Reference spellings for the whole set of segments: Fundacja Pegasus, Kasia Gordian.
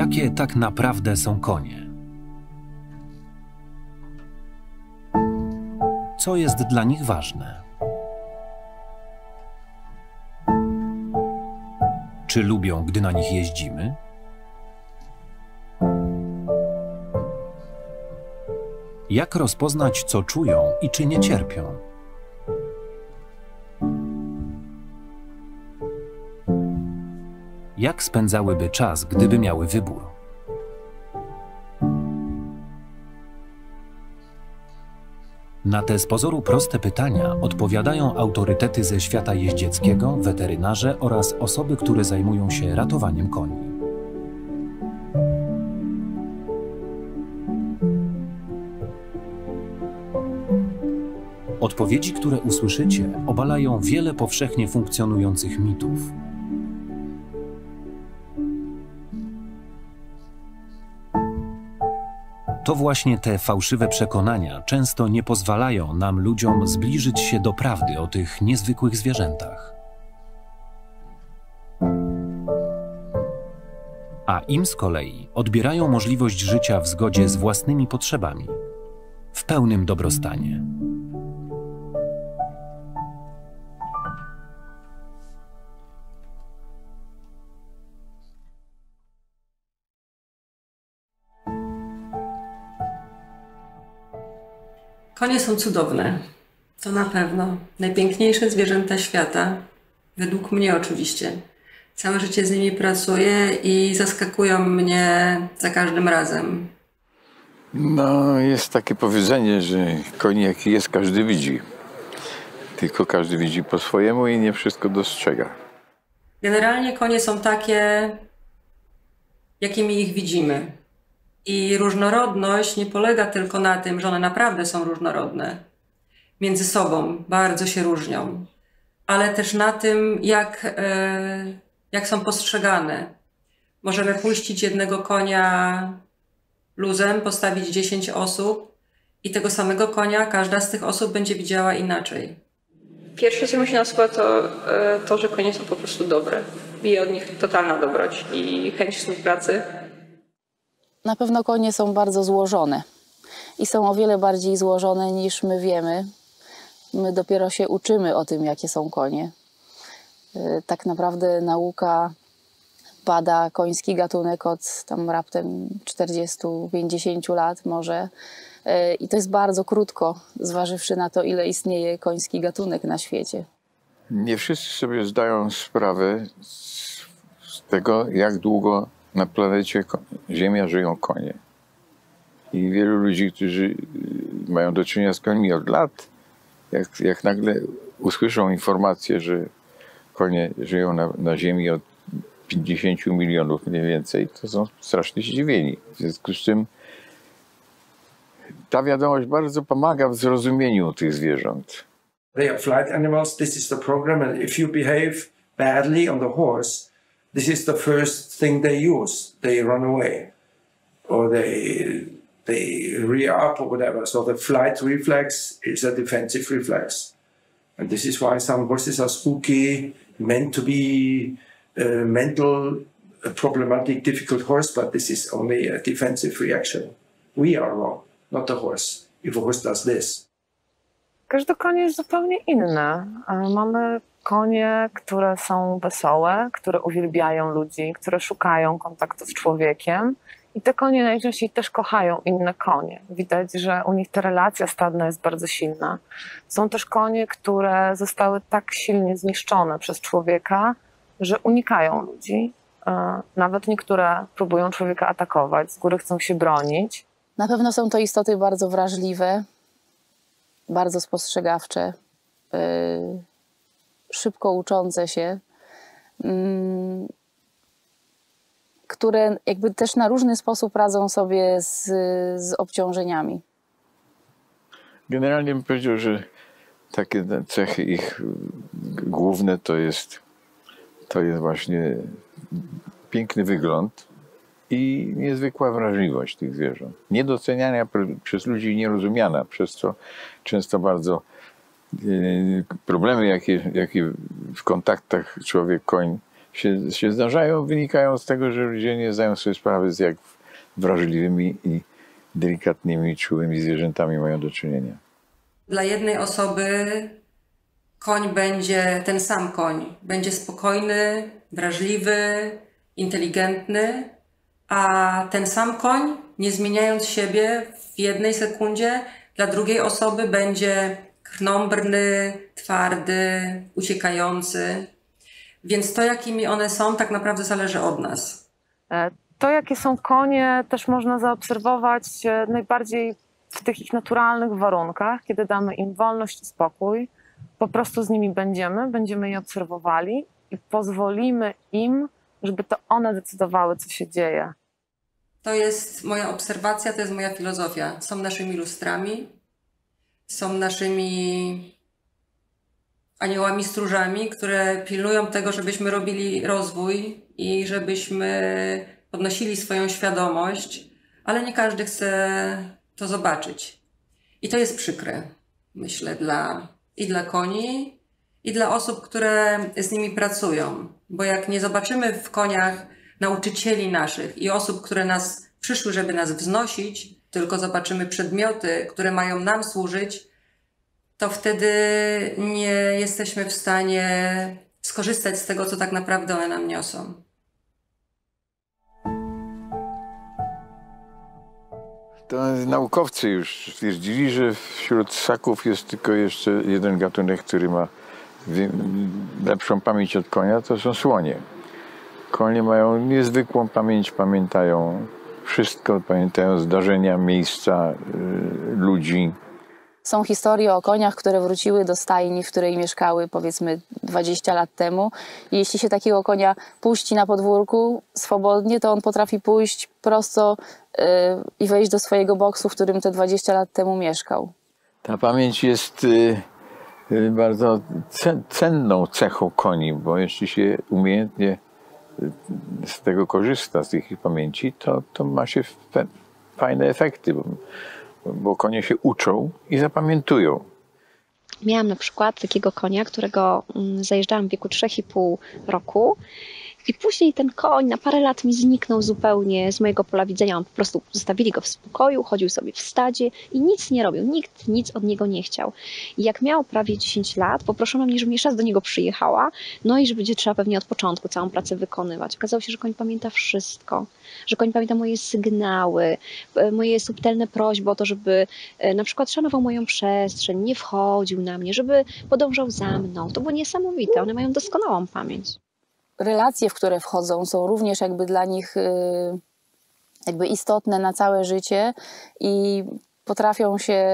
Jakie tak naprawdę są konie? Co jest dla nich ważne? Czy lubią, gdy na nich jeździmy? Jak rozpoznać, co czują i czy nie cierpią? Jak spędzałyby czas, gdyby miały wybór? Na te z pozoru proste pytania odpowiadają autorytety ze świata jeździeckiego, weterynarze oraz osoby, które zajmują się ratowaniem koni. Odpowiedzi, które usłyszycie, obalają wiele powszechnie funkcjonujących mitów. To właśnie te fałszywe przekonania często nie pozwalają nam, ludziom, zbliżyć się do prawdy o tych niezwykłych zwierzętach. A im z kolei odbierają możliwość życia w zgodzie z własnymi potrzebami, w pełnym dobrostanie. Konie są cudowne, to na pewno. Najpiękniejsze zwierzęta świata, według mnie oczywiście. Całe życie z nimi pracuję i zaskakują mnie za każdym razem. No, jest takie powiedzenie, że koń jaki jest, każdy widzi. Tylko każdy widzi po swojemu i nie wszystko dostrzega. Generalnie konie są takie, jakimi ich widzimy. I różnorodność nie polega tylko na tym, że one naprawdę są różnorodne. Między sobą bardzo się różnią. Ale też na tym, jak są postrzegane. Możemy puścić jednego konia luzem, postawić 10 osób i tego samego konia każda z tych osób będzie widziała inaczej. Pierwsze, co mi się nasuwa, to to, że konie są po prostu dobre. Bije od nich totalna dobroć i chęć współpracy. Na pewno konie są bardzo złożone i są o wiele bardziej złożone niż my wiemy. My dopiero się uczymy o tym, jakie są konie. Tak naprawdę nauka bada koński gatunek od tam raptem 40-50 lat może. I to jest bardzo krótko, zważywszy na to, ile istnieje koński gatunek na świecie. Nie wszyscy sobie zdają sprawę z tego, jak długo na planecie Ziemia żyją konie. I wielu ludzi, którzy mają do czynienia z końmi od lat, jak nagle usłyszą informację, że konie żyją na Ziemi od 50 milionów mniej więcej, to są strasznie zdziwieni. W związku z czym ta wiadomość bardzo pomaga w zrozumieniu tych zwierząt. They are flight animals. This is the program, and if you behave badly on the horse, this is the first thing they use. They run away, or they rear up, or whatever. So the flight reflex is a defensive reflex, and this is why some horses are spooky, meant to be mental, problematic, difficult horse. But this is only a defensive reaction. We are wrong, not the horse. If a horse does this, każde konie jest zupełnie inne. Mamy konie, które są wesołe, które uwielbiają ludzi, które szukają kontaktu z człowiekiem. I te konie najczęściej też kochają inne konie. Widać, że u nich ta relacja stadna jest bardzo silna. Są też konie, które zostały tak silnie zniszczone przez człowieka, że unikają ludzi. Nawet niektóre próbują człowieka atakować, z góry chcą się bronić. Na pewno są to istoty bardzo wrażliwe, bardzo spostrzegawcze, szybko uczące się, które jakby też na różny sposób radzą sobie z obciążeniami. Generalnie bym powiedział, że takie cechy ich główne to jest właśnie piękny wygląd i niezwykła wrażliwość tych zwierząt. Niedoceniana przez ludzi, nierozumiana, przez co często bardzo problemy, jakie w kontaktach człowiek-koń się zdarzają, wynikają z tego, że ludzie nie zdają sobie sprawy, z jak wrażliwymi i delikatnymi, czułymi zwierzętami mają do czynienia. Dla jednej osoby koń będzie ten sam koń. Będzie spokojny, wrażliwy, inteligentny, a ten sam koń, nie zmieniając siebie w jednej sekundzie, dla drugiej osoby będzie krnąbrny, twardy, uciekający. Więc to, jakimi one są, tak naprawdę zależy od nas. To, jakie są konie, też można zaobserwować najbardziej w tych ich naturalnych warunkach, kiedy damy im wolność i spokój. Po prostu z nimi będziemy je obserwowali i pozwolimy im, żeby to one decydowały, co się dzieje. To jest moja obserwacja, to jest moja filozofia. Są naszymi lustrami, są naszymi aniołami stróżami, które pilnują tego, żebyśmy robili rozwój i żebyśmy podnosili swoją świadomość, ale nie każdy chce to zobaczyć. I to jest przykre, myślę, i dla koni, i dla osób, które z nimi pracują. Bo jak nie zobaczymy w koniach nauczycieli naszych i osób, które nas przyszły, żeby nas wznosić, tylko zobaczymy przedmioty, które mają nam służyć, to wtedy nie jesteśmy w stanie skorzystać z tego, co tak naprawdę one nam niosą. To naukowcy już stwierdzili, że wśród ssaków jest tylko jeszcze jeden gatunek, który ma lepszą pamięć od konia, to są słonie. Konie mają niezwykłą pamięć, pamiętają wszystko, pamiętają zdarzenia, miejsca, ludzi. Są historie o koniach, które wróciły do stajni, w której mieszkały powiedzmy 20 lat temu. I jeśli się takiego konia puści na podwórku swobodnie, to on potrafi pójść prosto i wejść do swojego boksu, w którym te 20 lat temu mieszkał. Ta pamięć jest bardzo cenną cechą koni, bo jeśli się umiejętnie z tego korzysta, z tych ich pamięci, to ma się fajne efekty. Bo konie się uczą i zapamiętują. Miałam na przykład takiego konia, którego zajeżdżałam w wieku 3,5 roku i później ten koń na parę lat mi zniknął zupełnie z mojego pola widzenia. On po prostu zostawili go w spokoju, chodził sobie w stadzie i nic nie robił. Nikt nic od niego nie chciał. I jak miał prawie 10 lat, poproszono mnie, żebym jeszcze raz do niego przyjechała, no i że będzie trzeba pewnie od początku całą pracę wykonywać. Okazało się, że koń pamięta wszystko. Że koń pamięta moje sygnały, moje subtelne prośby o to, żeby na przykład szanował moją przestrzeń, nie wchodził na mnie, żeby podążał za mną. To było niesamowite. One mają doskonałą pamięć. Relacje, w które wchodzą, są również jakby dla nich istotne na całe życie i potrafią się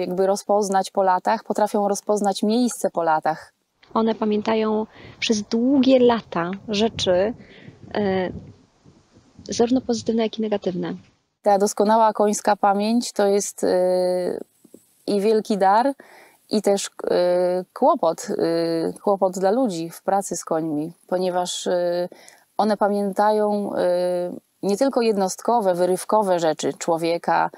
jakby rozpoznać po latach, potrafią rozpoznać miejsce po latach. One pamiętają przez długie lata rzeczy, zarówno pozytywne, jak i negatywne. Ta doskonała końska pamięć to jest i wielki dar, i też kłopot dla ludzi w pracy z końmi, ponieważ one pamiętają nie tylko jednostkowe, wyrywkowe rzeczy, człowieka,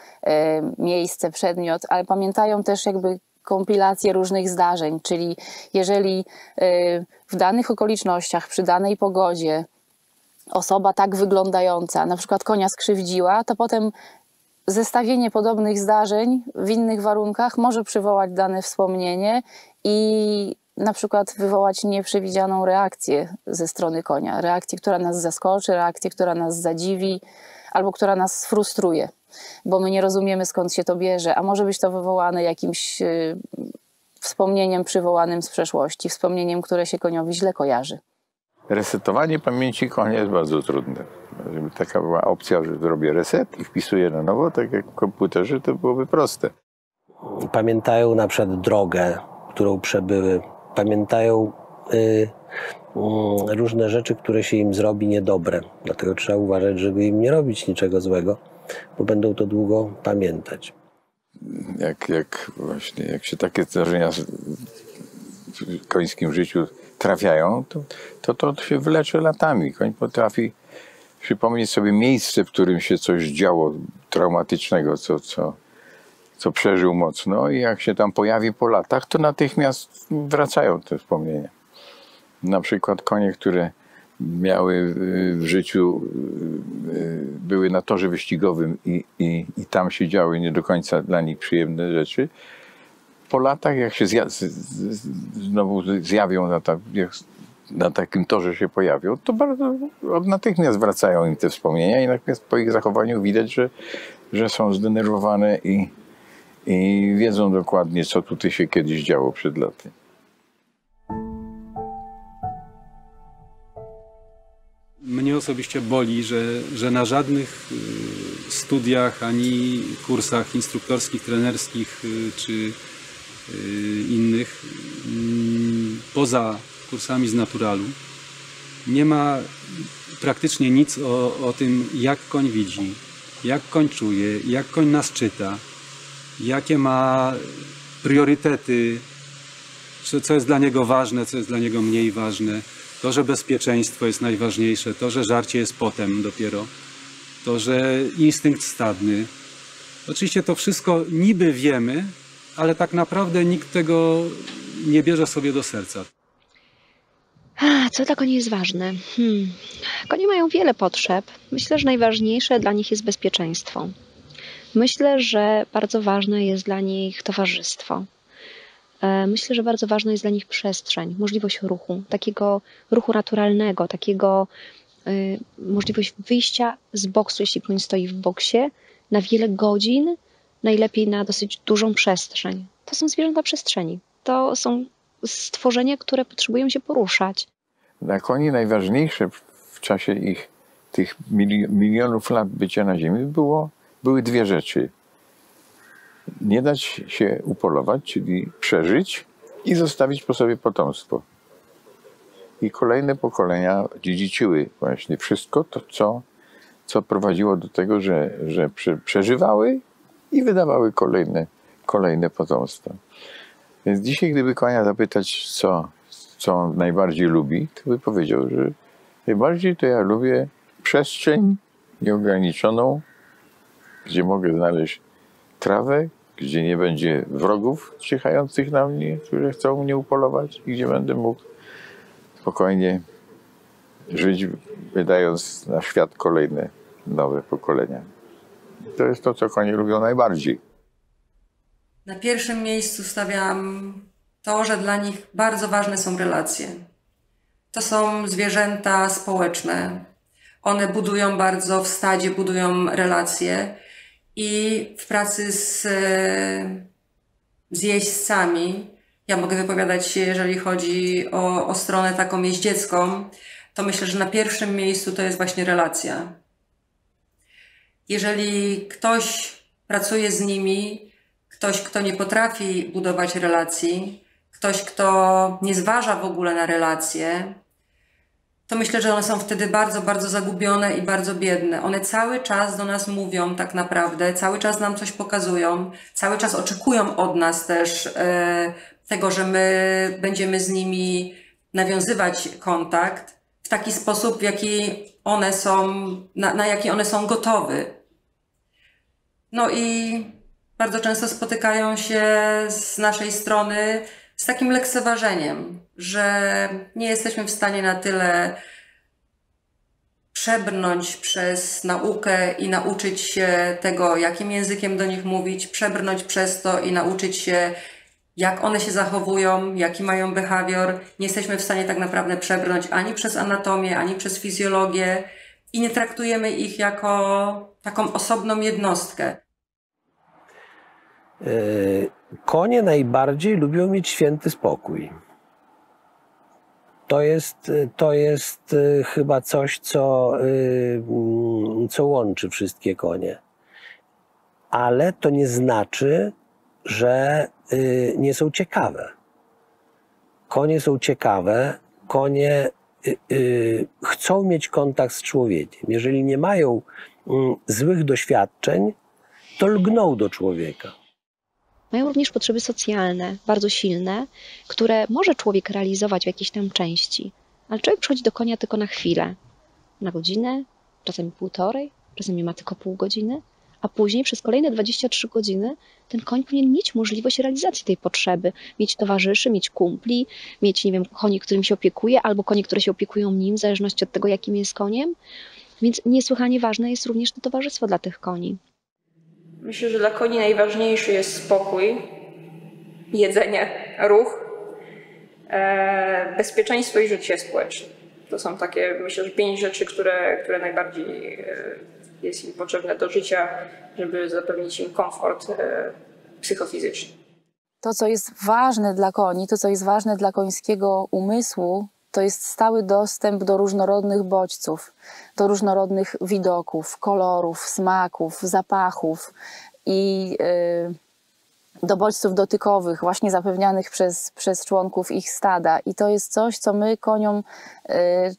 miejsce, przedmiot, ale pamiętają też jakby kompilację różnych zdarzeń, czyli jeżeli w danych okolicznościach, przy danej pogodzie osoba tak wyglądająca, na przykład konia skrzywdziła, to potem zestawienie podobnych zdarzeń w innych warunkach może przywołać dane wspomnienie i na przykład wywołać nieprzewidzianą reakcję ze strony konia. Reakcję, która nas zaskoczy, reakcję, która nas zadziwi albo która nas sfrustruje, bo my nie rozumiemy, skąd się to bierze, a może być to wywołane jakimś wspomnieniem przywołanym z przeszłości, wspomnieniem, które się koniowi źle kojarzy. Resetowanie pamięci konia jest bardzo trudne. Gdyby taka była opcja, że zrobię reset i wpisuję na nowo, tak jak w komputerze, to byłoby proste. Pamiętają na przykład drogę, którą przebyły. Pamiętają różne rzeczy, które się im zrobi niedobre. Dlatego trzeba uważać, żeby im nie robić niczego złego, bo będą to długo pamiętać. Jak się takie zdarzenia w końskim życiu trafiają, to się wlecze latami. Koń potrafi przypomnieć sobie miejsce, w którym się coś działo traumatycznego, co przeżył mocno i jak się tam pojawi po latach, to natychmiast wracają te wspomnienia. Na przykład konie, które miały w życiu, były na torze wyścigowym i tam się działy nie do końca dla nich przyjemne rzeczy. Po latach, jak się znowu zjawią na takim torze się pojawią, to bardzo natychmiast wracają im te wspomnienia i natychmiast po ich zachowaniu widać, że są zdenerwowane i wiedzą dokładnie, co tutaj się kiedyś działo przed laty. Mnie osobiście boli, że na żadnych studiach ani kursach instruktorskich, trenerskich czy innych, poza kursami z naturalu, nie ma praktycznie nic o tym, jak koń widzi, jak koń czuje, jak koń nas czyta, jakie ma priorytety, co jest dla niego ważne, co jest dla niego mniej ważne. To, że bezpieczeństwo jest najważniejsze, to, że żarcie jest potem dopiero, to, że instynkt stadny. Oczywiście to wszystko niby wiemy, ale tak naprawdę nikt tego nie bierze sobie do serca. Co dla koni jest ważne? Konie mają wiele potrzeb. Myślę, że najważniejsze dla nich jest bezpieczeństwo. Myślę, że bardzo ważne jest dla nich towarzystwo. Myślę, że bardzo ważna jest dla nich przestrzeń, możliwość ruchu, takiego ruchu naturalnego, takiego możliwość wyjścia z boksu, jeśli koń stoi w boksie, na wiele godzin, najlepiej na dosyć dużą przestrzeń. To są zwierzęta przestrzeni, to są stworzenia, które potrzebują się poruszać. Dla koni najważniejsze w czasie ich tych milionów lat bycia na ziemi były dwie rzeczy. Nie dać się upolować, czyli przeżyć i zostawić po sobie potomstwo. I kolejne pokolenia dziedziczyły właśnie wszystko to, co prowadziło do tego, że przeżywały i wydawały kolejne potomstwo. Więc dzisiaj, gdyby konia zapytać, co najbardziej lubi, to by powiedział, że najbardziej to ja lubię przestrzeń nieograniczoną, gdzie mogę znaleźć trawę, gdzie nie będzie wrogów czyhających na mnie, którzy chcą mnie upolować i gdzie będę mógł spokojnie żyć, wydając na świat kolejne nowe pokolenia. To jest to, co konie lubią najbardziej. Na pierwszym miejscu stawiam to, że dla nich bardzo ważne są relacje. To są zwierzęta społeczne. One budują bardzo, w stadzie budują relacje. I w pracy z jeźdźcami, ja mogę wypowiadać się, jeżeli chodzi o stronę taką jeździecką, to myślę, że na pierwszym miejscu to jest właśnie relacja. Jeżeli ktoś pracuje z nimi, ktoś, kto nie potrafi budować relacji, ktoś, kto nie zważa w ogóle na relacje, to myślę, że one są wtedy bardzo, bardzo zagubione i bardzo biedne. One cały czas do nas mówią tak naprawdę, cały czas nam coś pokazują, cały czas oczekują od nas też tego, że my będziemy z nimi nawiązywać kontakt w taki sposób, w jaki one są, na jaki one są gotowe. No i bardzo często spotykają się z naszej strony z takim lekceważeniem, że nie jesteśmy w stanie na tyle przebrnąć przez naukę i nauczyć się tego, jakim językiem do nich mówić, przebrnąć przez to i nauczyć się, jak one się zachowują, jaki mają behawior. Nie jesteśmy w stanie tak naprawdę przebrnąć ani przez anatomię, ani przez fizjologię i nie traktujemy ich jako taką osobną jednostkę. Konie najbardziej lubią mieć święty spokój. To jest chyba coś, co łączy wszystkie konie. Ale to nie znaczy, że nie są ciekawe. Konie są ciekawe, konie chcą mieć kontakt z człowiekiem. Jeżeli nie mają złych doświadczeń, to lgną do człowieka. Mają również potrzeby socjalne, bardzo silne, które może człowiek realizować w jakiejś tam części, ale człowiek przychodzi do konia tylko na chwilę, na godzinę, czasami półtorej, czasami ma tylko pół godziny, a później przez kolejne 23 godziny ten koń powinien mieć możliwość realizacji tej potrzeby. Mieć towarzyszy, mieć kumpli, mieć, nie wiem, koni, którym się opiekuje, albo koni, które się opiekują nim, w zależności od tego, jakim jest koniem. Więc niesłychanie ważne jest również to towarzystwo dla tych koni. Myślę, że dla koni najważniejszy jest spokój, jedzenie, ruch, bezpieczeństwo i życie społeczne. To są takie, myślę, że 5 rzeczy, które najbardziej jest im potrzebne do życia, żeby zapewnić im komfort psychofizyczny. To, co jest ważne dla koni, to, co jest ważne dla końskiego umysłu, to jest stały dostęp do różnorodnych bodźców, do różnorodnych widoków, kolorów, smaków, zapachów i do bodźców dotykowych, właśnie zapewnianych przez członków ich stada. I to jest coś, co my koniom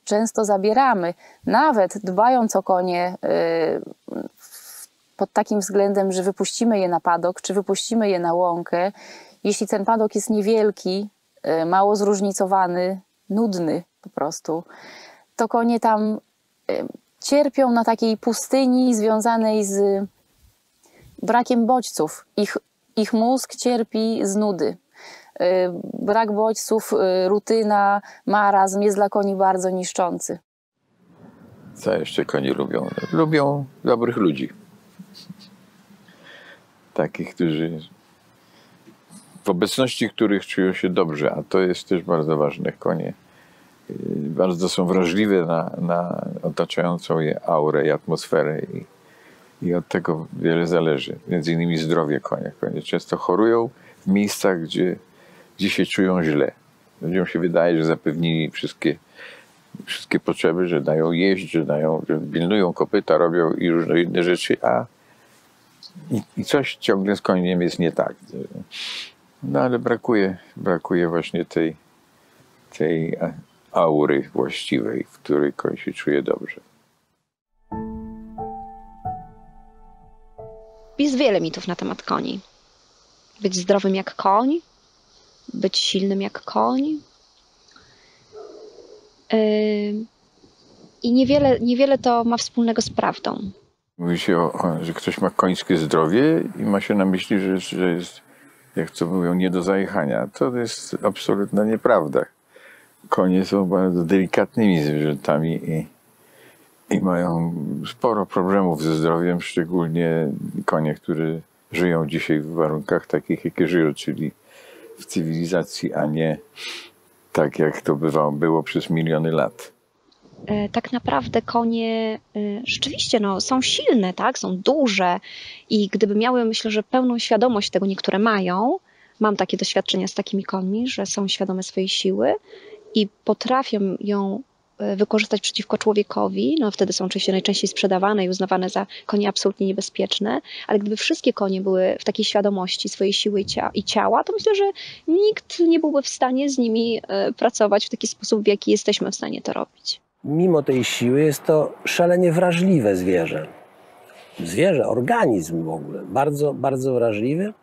często zabieramy. Nawet dbając o konie pod takim względem, że wypuścimy je na padok, czy wypuścimy je na łąkę, jeśli ten padok jest niewielki, mało zróżnicowany, nudny po prostu, to konie tam cierpią na takiej pustyni związanej z brakiem bodźców. Ich mózg cierpi z nudy. Brak bodźców, rutyna, marazm jest dla koni bardzo niszczący. Co jeszcze koni lubią? Lubią dobrych ludzi. Takich, którzy w obecności których czują się dobrze, a to jest też bardzo ważne. Konie bardzo są wrażliwe na otaczającą je aurę i atmosferę i od tego wiele zależy. Między innymi zdrowie konia. Konie często chorują w miejscach, gdzie się czują źle. Ludziom się wydaje, że zapewnili wszystkie potrzeby, że dają jeść, że pilnują kopyta, robią i różne inne rzeczy, i coś ciągle z koniem jest nie tak. No ale brakuje właśnie tej aury właściwej, w której koń się czuje dobrze. Jest wiele mitów na temat koni. Być zdrowym jak koń, być silnym jak koń. I niewiele to ma wspólnego z prawdą. Mówi się, że ktoś ma końskie zdrowie i ma się na myśli, że jest, jak to mówią, nie do zajechania. To jest absolutna nieprawda. Konie są bardzo delikatnymi zwierzętami i mają sporo problemów ze zdrowiem, szczególnie konie, które żyją dzisiaj w warunkach takich, jakie żyją, czyli w cywilizacji, a nie tak, jak to było przez miliony lat. Tak naprawdę konie rzeczywiście są silne, tak? Są duże i gdyby miały, myślę, że pełną świadomość tego, niektóre mają, mam takie doświadczenia z takimi końmi, że są świadome swojej siły i potrafią ją wykorzystać przeciwko człowiekowi, wtedy są oczywiście najczęściej sprzedawane i uznawane za konie absolutnie niebezpieczne, ale gdyby wszystkie konie były w takiej świadomości swojej siły i ciała, to myślę, że nikt nie byłby w stanie z nimi pracować w taki sposób, w jaki jesteśmy w stanie to robić. Mimo tej siły jest to szalenie wrażliwe zwierzę. Organizm w ogóle, bardzo, bardzo wrażliwy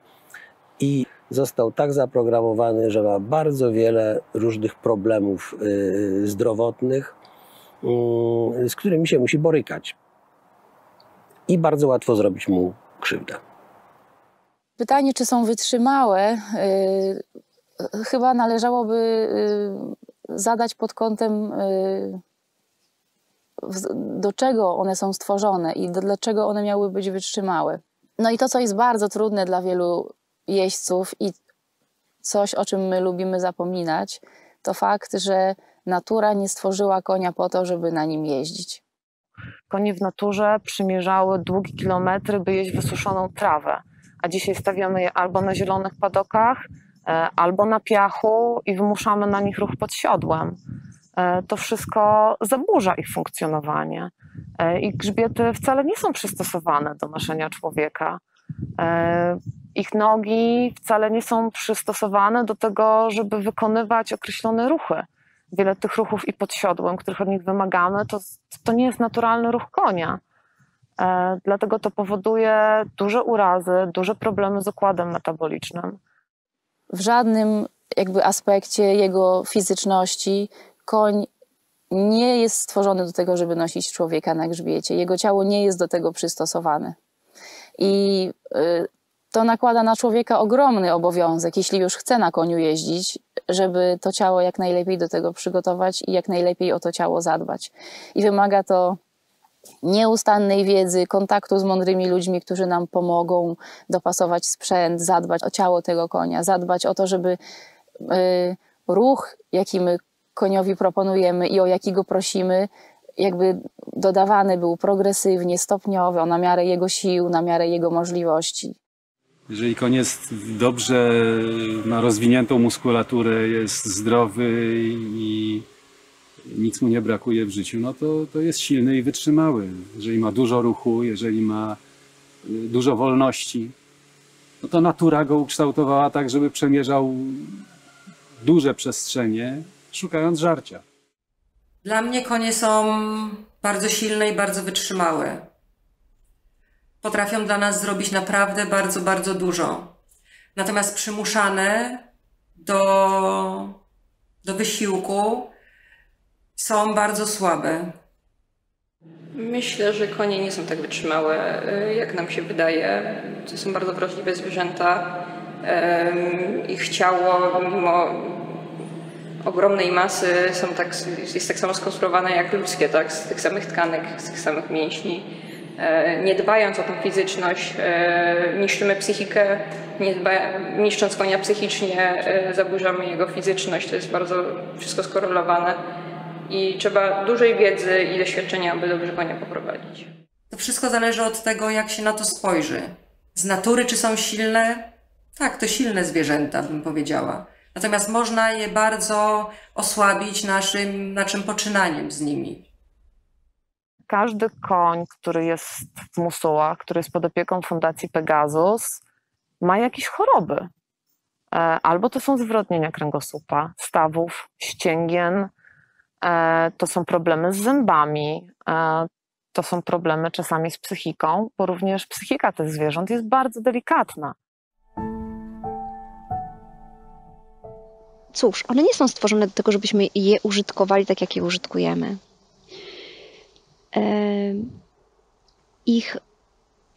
i został tak zaprogramowany, że ma bardzo wiele różnych problemów zdrowotnych, z którymi się musi borykać. I bardzo łatwo zrobić mu krzywdę. Pytanie, czy są wytrzymałe, chyba należałoby zadać pod kątem do czego one są stworzone i dlaczego one miały być wytrzymałe. No i to, co jest bardzo trudne dla wielu jeźdźców i coś, o czym my lubimy zapominać, to fakt, że natura nie stworzyła konia po to, żeby na nim jeździć. Konie w naturze przymierzały długie kilometry, by jeść wysuszoną trawę, a dzisiaj stawiamy je albo na zielonych padokach, albo na piachu i wymuszamy na nich ruch pod siodłem. To wszystko zaburza ich funkcjonowanie. Ich grzbiety wcale nie są przystosowane do noszenia człowieka. Ich nogi wcale nie są przystosowane do tego, żeby wykonywać określone ruchy. Wiele tych ruchów i pod siodłem, których od nich wymagamy, to nie jest naturalny ruch konia. Dlatego to powoduje duże urazy, duże problemy z układem metabolicznym. W żadnym aspekcie jego fizyczności koń nie jest stworzony do tego, żeby nosić człowieka na grzbiecie. Jego ciało nie jest do tego przystosowane. I to nakłada na człowieka ogromny obowiązek, jeśli już chce na koniu jeździć, żeby to ciało jak najlepiej do tego przygotować i jak najlepiej o to ciało zadbać. I wymaga to nieustannej wiedzy, kontaktu z mądrymi ludźmi, którzy nam pomogą dopasować sprzęt, zadbać o ciało tego konia, zadbać o to, żeby ruch, jaki my koniowi proponujemy i o jaki go prosimy, jakby dodawany był progresywnie, stopniowo, na miarę jego sił, na miarę jego możliwości. Jeżeli koń jest dobrze, ma rozwiniętą muskulaturę, jest zdrowy i nic mu nie brakuje w życiu, no to jest silny i wytrzymały. Jeżeli ma dużo ruchu, jeżeli ma dużo wolności, no to natura go ukształtowała tak, żeby przemierzał duże przestrzenie, szukając żarcia. Dla mnie konie są bardzo silne i bardzo wytrzymałe. Potrafią dla nas zrobić naprawdę bardzo, bardzo dużo. Natomiast przymuszane do wysiłku są bardzo słabe. Myślę, że konie nie są tak wytrzymałe, jak nam się wydaje. To są bardzo wrażliwe zwierzęta. Ich ciało, mimo ogromnej masy, jest tak samo skonstruowane jak ludzkie, tak? Z tych samych tkanek, z tych samych mięśni. Nie dbając o tą fizyczność, niszczymy psychikę, niszcząc konia psychicznie, zaburzamy jego fizyczność. To jest bardzo wszystko skorelowane i trzeba dużej wiedzy i doświadczenia, aby dobrze konia poprowadzić. To wszystko zależy od tego, jak się na to spojrzy. Z natury czy są silne? Tak, to silne zwierzęta, bym powiedziała. Natomiast można je bardzo osłabić naszym poczynaniem z nimi. Każdy koń, który jest w Musołach, który jest pod opieką Fundacji Pegasus, ma jakieś choroby. Albo to są zwrotnienia kręgosłupa, stawów, ścięgien, to są problemy z zębami, to są problemy czasami z psychiką, bo również psychika tych zwierząt jest bardzo delikatna. Cóż, one nie są stworzone do tego, żebyśmy je użytkowali tak, jak je użytkujemy. Ich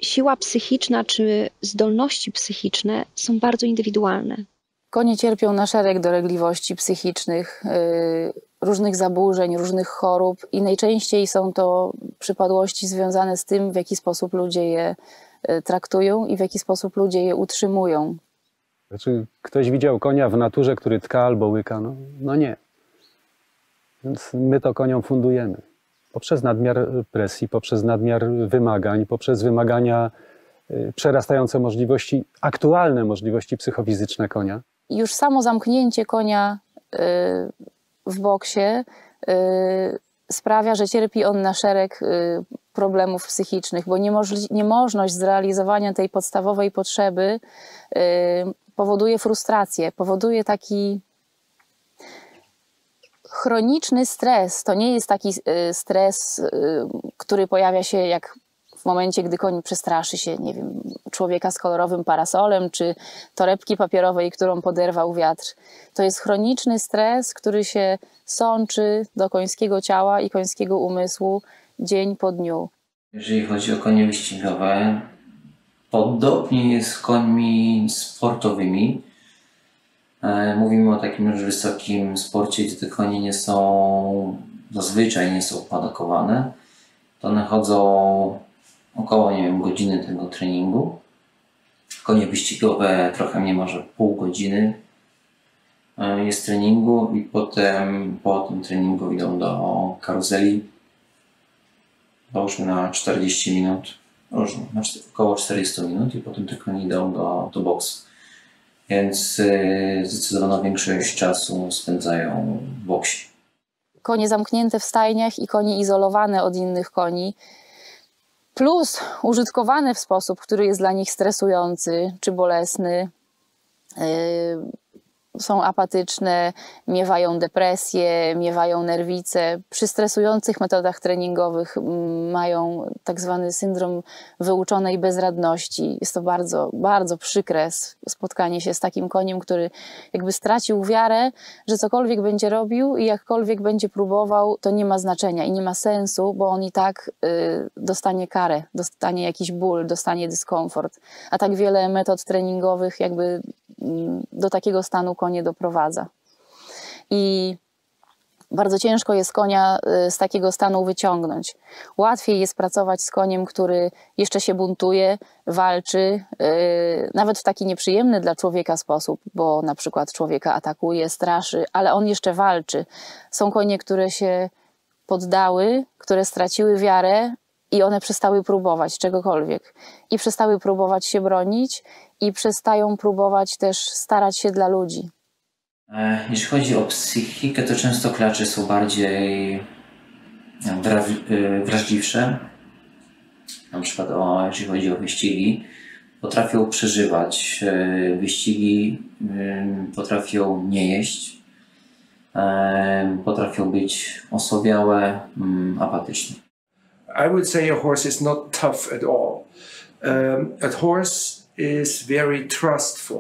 siła psychiczna czy zdolności psychiczne są bardzo indywidualne. Konie cierpią na szereg dolegliwości psychicznych, różnych zaburzeń, różnych chorób i najczęściej są to przypadłości związane z tym, w jaki sposób ludzie je traktują i w jaki sposób ludzie je utrzymują. Znaczy, ktoś widział konia w naturze, który tka albo łyka? No nie. Więc my to koniom fundujemy. Poprzez nadmiar presji, poprzez nadmiar wymagań, poprzez wymagania przerastające możliwości, aktualne możliwości psychofizyczne konia. Już samo zamknięcie konia w boksie sprawia, że cierpi on na szereg problemów psychicznych, bo niemożność zrealizowania tej podstawowej potrzeby powoduje frustrację, powoduje taki chroniczny stres. To nie jest taki stres, który pojawia się jak w momencie, gdy koń przestraszy się, nie wiem, człowieka z kolorowym parasolem czy torebki papierowej, którą poderwał wiatr. To jest chroniczny stres, który się sączy do końskiego ciała i końskiego umysłu dzień po dniu. Jeżeli chodzi o konie wyścigowe, podobnie jest z końmi sportowymi. Mówimy o takim już wysokim sporcie, gdzie te konie zazwyczaj nie są opadakowane. To one chodzą około, nie wiem, godziny tego treningu. Konie wyścigowe trochę mniej, może pół godziny jest treningu i potem po tym treningu idą do karuzeli. Załóżmy na 40 minut, różnie, około 40 minut i potem te konie idą do boksu. Więc zdecydowana większość czasu spędzają w boksie. Konie zamknięte w stajniach i konie izolowane od innych koni, plus użytkowane w sposób, który jest dla nich stresujący czy bolesny, są apatyczne, miewają depresję, miewają nerwice. Przy stresujących metodach treningowych mają tak zwany syndrom wyuczonej bezradności. Jest to bardzo, bardzo przykre spotkanie się z takim koniem, który jakby stracił wiarę, że cokolwiek będzie robił i jakkolwiek będzie próbował, to nie ma znaczenia i nie ma sensu, bo on i tak dostanie karę, dostanie jakiś ból, dostanie dyskomfort. A tak wiele metod treningowych jakby do takiego stanu konie doprowadza. I bardzo ciężko jest konia z takiego stanu wyciągnąć. Łatwiej jest pracować z koniem, który jeszcze się buntuje, walczy, nawet w taki nieprzyjemny dla człowieka sposób, bo na przykład człowieka atakuje, straszy, ale on jeszcze walczy. Są konie, które się poddały, które straciły wiarę i one przestały próbować czegokolwiek. I przestały próbować się bronić i przestają próbować też starać się dla ludzi. Jeśli chodzi o psychikę, to często klacze są bardziej wrażliwsze. Na przykład jeśli chodzi o wyścigi, potrafią przeżywać wyścigi, potrafią nie jeść, potrafią być osobiałe, apatyczne. I would say a horse is not tough at all. A horse is very trustful.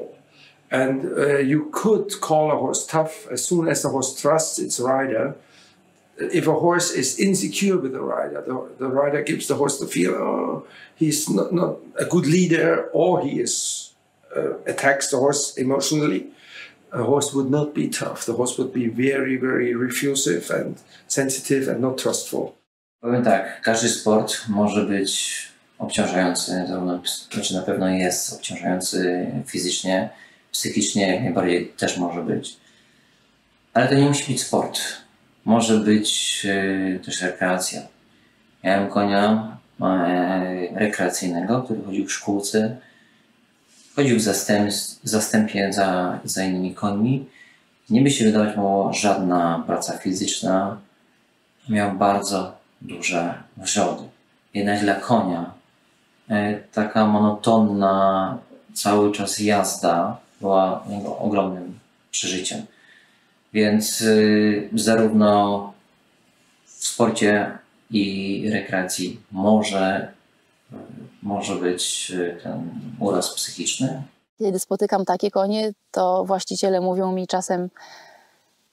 And you could call a horse tough as soon as the horse trusts its rider. If a horse is insecure with the rider, the rider gives the horse the feel, oh, he's not a good leader, or he is, attacks the horse emotionally. A horse would not be tough. The horse would be very, very refusive and sensitive and not trustful. Powiem tak, każdy sport może być obciążający, znaczy na pewno jest obciążający fizycznie. Psychicznie jak najbardziej też może być. Ale to nie musi być sport. Może być też rekreacja. Miałem konia rekreacyjnego, który chodził w szkółce. Chodził w zastępie za innymi końmi. Nie by się wydawać mogła żadna praca fizyczna. Miał bardzo duże wrzody. Jednak dla konia taka monotonna cały czas jazda była ogromnym przeżyciem. Więc zarówno w sporcie i rekreacji może być ten uraz psychiczny. Kiedy spotykam takie konie, to właściciele mówią mi czasem: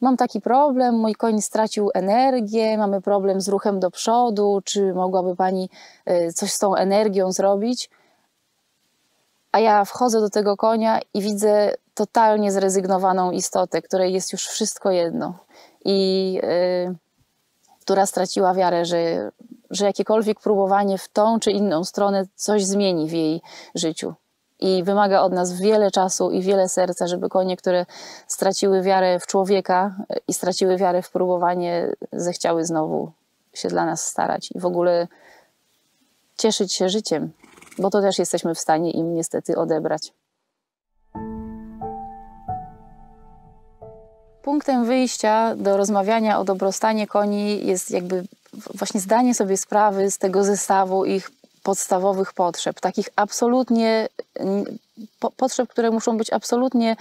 mam taki problem, mój koń stracił energię, mamy problem z ruchem do przodu, czy mogłaby pani coś z tą energią zrobić? A ja wchodzę do tego konia i widzę totalnie zrezygnowaną istotę, której jest już wszystko jedno i która straciła wiarę, że jakiekolwiek próbowanie w tą czy inną stronę coś zmieni w jej życiu. I wymaga od nas wiele czasu i wiele serca, żeby konie, które straciły wiarę w człowieka i straciły wiarę w próbowanie, zechciały znowu się dla nas starać i w ogóle cieszyć się życiem. Bo to też jesteśmy w stanie im niestety odebrać. Punktem wyjścia do rozmawiania o dobrostanie koni jest jakby właśnie zdanie sobie sprawy z tego zestawu ich podstawowych potrzeb, takich absolutnie potrzeb, które muszą być absolutnie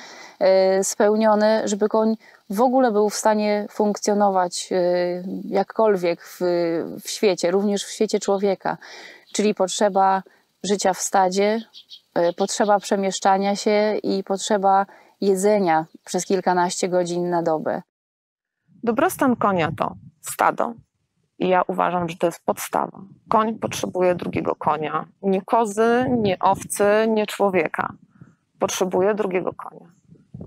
spełnione, żeby koń w ogóle był w stanie funkcjonować jakkolwiek w świecie, również w świecie człowieka, czyli potrzeba życia w stadzie, potrzeba przemieszczania się i potrzeba jedzenia przez kilkanaście godzin na dobę. Dobrostan konia to stado i ja uważam, że to jest podstawa. Koń potrzebuje drugiego konia, nie kozy, nie owcy, nie człowieka. Potrzebuje drugiego konia.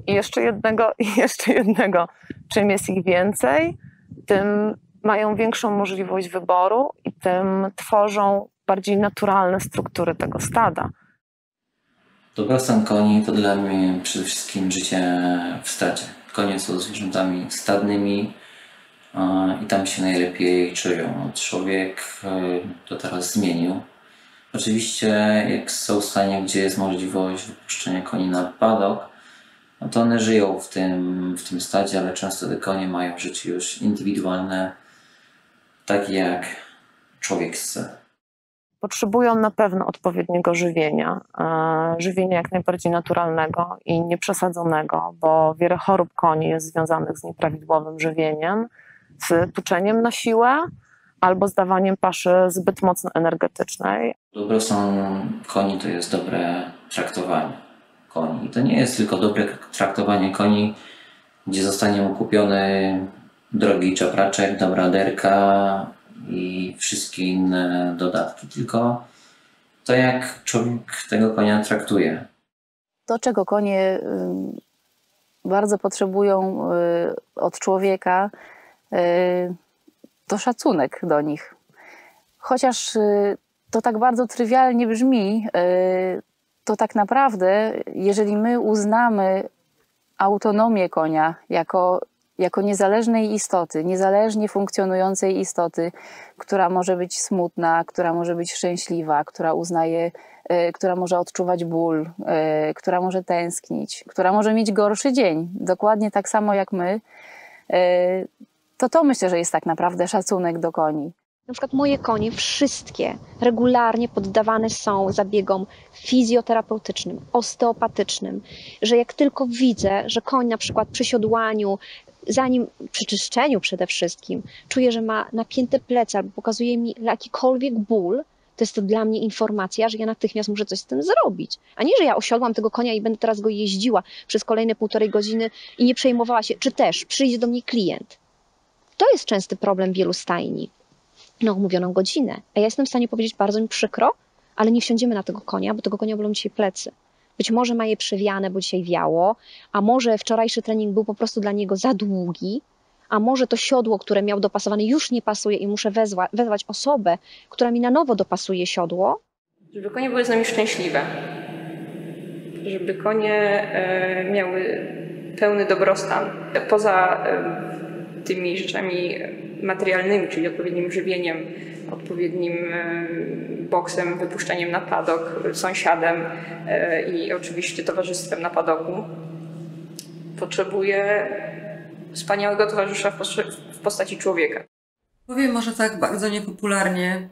I jeszcze jednego, i jeszcze jednego. Czym jest ich więcej, tym mają większą możliwość wyboru i tym tworzą bardziej naturalne struktury tego stada. Dobrostan koni to dla mnie przede wszystkim życie w stadzie. Konie są zwierzętami stadnymi i tam się najlepiej czują. Człowiek to teraz zmienił. Oczywiście jak są stanie, gdzie jest możliwość wypuszczenia koni na padok, no to one żyją w tym stadzie, ale często te konie mają życie już indywidualne, takie jak człowiek chce. potrzebują na pewno odpowiedniego żywienia, jak najbardziej naturalnego i nieprzesadzonego, bo wiele chorób koni jest związanych z nieprawidłowym żywieniem, z tuczeniem na siłę albo z dawaniem paszy zbyt mocno energetycznej. Dobrostan koni to jest dobre traktowanie koni. I to nie jest tylko dobre traktowanie koni, gdzie zostanie mu kupiony drogi czapraczek, dobraderka i wszystkie inne dodatki, tylko to, jak człowiek tego konia traktuje. To, czego konie bardzo potrzebują od człowieka, to szacunek do nich. Chociaż to tak bardzo trywialnie brzmi, to tak naprawdę, jeżeli my uznamy autonomię konia jako niezależnej istoty, niezależnie funkcjonującej istoty, która może być smutna, która może być szczęśliwa, która może odczuwać ból, która może tęsknić, która może mieć gorszy dzień, dokładnie tak samo jak my, to myślę, że jest tak naprawdę szacunek do koni. Na przykład moje konie wszystkie regularnie poddawane są zabiegom fizjoterapeutycznym, osteopatycznym, że jak tylko widzę, że koń na przykład przy siodłaniu, przy czyszczeniu przede wszystkim, czuję, że ma napięte plecy albo pokazuje mi jakikolwiek ból, to jest to dla mnie informacja, że ja natychmiast muszę coś z tym zrobić. A nie, że ja osiodłam tego konia i będę teraz go jeździła przez kolejne 1,5 godziny i nie przejmowała się, czy też przyjdzie do mnie klient. To jest częsty problem wielu stajni. Na umówioną godzinę. A ja jestem w stanie powiedzieć, bardzo mi przykro, ale nie wsiądziemy na tego konia, bo tego konia bolą dzisiaj plecy. Być może ma je przewiane, bo dzisiaj wiało, a może wczorajszy trening był po prostu dla niego za długi, a może to siodło, które miał dopasowane, już nie pasuje i muszę wezwać osobę, która mi na nowo dopasuje siodło. Żeby konie były z nami szczęśliwe. Żeby konie miały pełny dobrostan. Poza tymi rzeczami materialnymi, czyli odpowiednim żywieniem, odpowiednim boksem, wypuszczeniem na padok, sąsiadem i oczywiście towarzystwem na padoku. Potrzebuje wspaniałego towarzysza w postaci człowieka. Powiem może tak bardzo niepopularnie,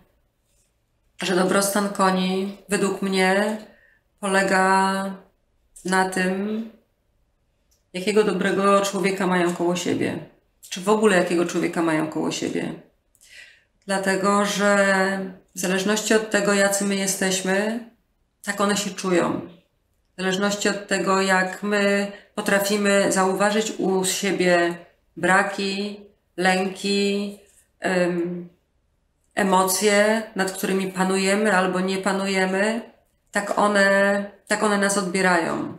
że dobrostan koni według mnie polega na tym, jakiego dobrego człowieka mają koło siebie. Czy w ogóle jakiego człowieka mają koło siebie. Dlatego, że w zależności od tego, jacy my jesteśmy, tak one się czują. W zależności od tego, jak my potrafimy zauważyć u siebie braki, lęki, emocje, nad którymi panujemy albo nie panujemy, tak one nas odbierają.